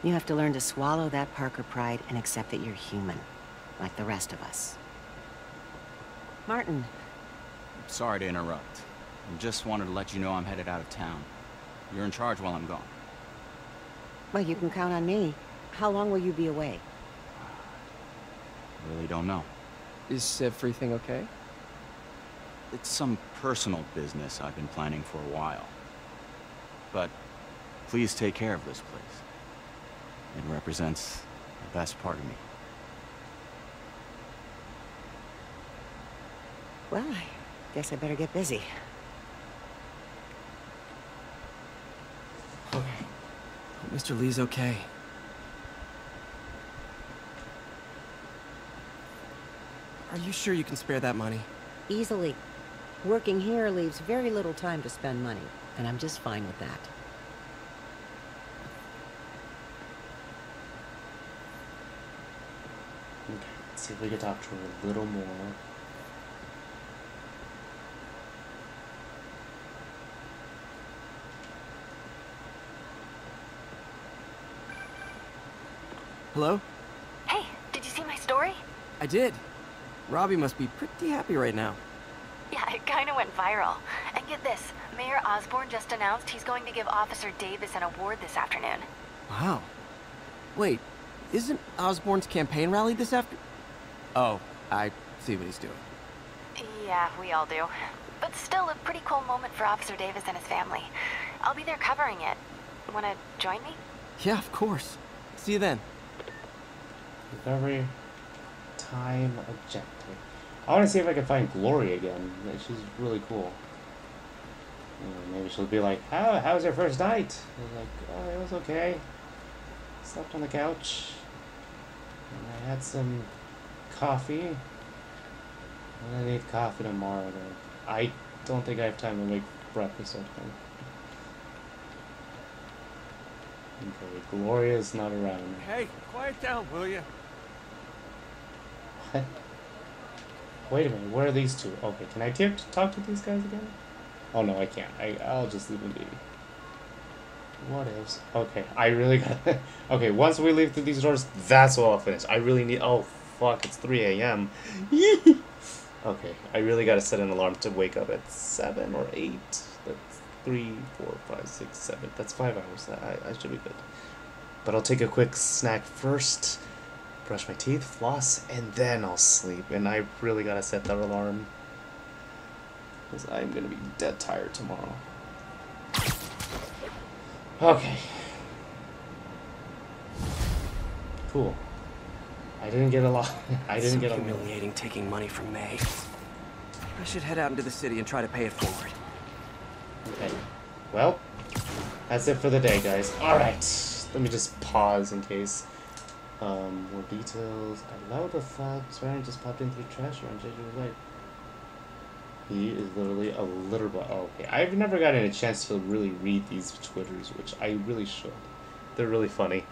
You have to learn to swallow that Parker pride and accept that you're human, like the rest of us. Martin. Sorry to interrupt. I just wanted to let you know I'm headed out of town. You're in charge while I'm gone. Well, you can count on me. How long will you be away? I really don't know. Is everything okay? It's some personal business I've been planning for a while. But please take care of this place. It represents the best part of me. Well, I guess I better get busy. Okay. Hope Mr. Lee's okay. Are you sure you can spare that money? Easily. Working here leaves very little time to spend money, and I'm just fine with that. Okay, let's see if we can talk to her a little more. Hello? Hey, did you see my story? I did. Robbie must be pretty happy right now. Yeah, it kind of went viral. And get this, Mayor Osborn just announced he's going to give Officer Davis an award this afternoon. Wow. Wait, isn't Osborn's campaign rally this after? Oh, I see what he's doing. Yeah, we all do. But still a pretty cool moment for Officer Davis and his family. I'll be there covering it. Wanna join me? Yeah, of course. See you then. Recovery. Time objective. I want to see if I can find Glory again. She's really cool. Maybe she'll be like, how was your first night? I'm like, oh, it was okay. Slept on the couch. And I had some coffee. I'm gonna need coffee tomorrow, though. I don't think I have time to make breakfast or something. Okay, Gloria's not around. Hey, quiet down, will you? Wait a minute, where are these two? Okay, can I talk to these guys again? Oh no, I can't. I'll just leave them be. What ifs? Okay, I really gotta... Okay, once we leave through these doors, that's all I'll finish. I really need... Oh, fuck, it's 3 a.m. Okay, I really gotta set an alarm to wake up at 7 or 8. That's 3, 4, 5, 6, 7. That's 5 hours. I should be good. But I'll take a quick snack first. Brush my teeth, floss, and then I'll sleep. And I really gotta set that alarm, because I'm gonna be dead tired tomorrow. Okay. Cool. I didn't get a lot. I didn't get a lot. It's humiliating taking money from May. I should head out into the city and try to pay it forward. Okay. Well, that's it for the day, guys. Alright. Let me just pause in case. More details. I love the fact Saren just popped in through trash around JJ's life. He is literally a litterbug. Oh, okay. I've never gotten a chance to really read these Twitters, which I really should. They're really funny.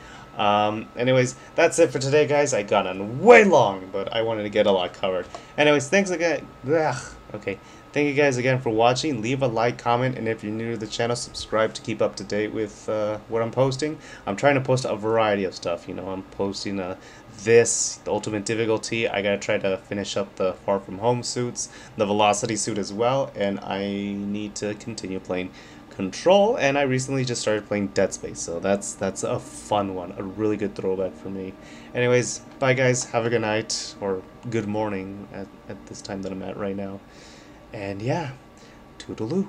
Anyways, that's it for today, guys. I got on way long, but I wanted to get a lot covered. Anyways, thanks again. Ugh. Okay. Thank you guys again for watching. Leave a like, comment, and if you're new to the channel, subscribe to keep up to date with what I'm posting. I'm trying to post a variety of stuff. You know, I'm posting this, the ultimate difficulty. I gotta try to finish up the Far From Home suits, the Velocity suit as well, and I need to continue playing Control. And I recently just started playing Dead Space, so that's a fun one, a really good throwback for me. Anyways, bye guys. Have a good night or good morning at this time that I'm at right now. And yeah, toodaloo.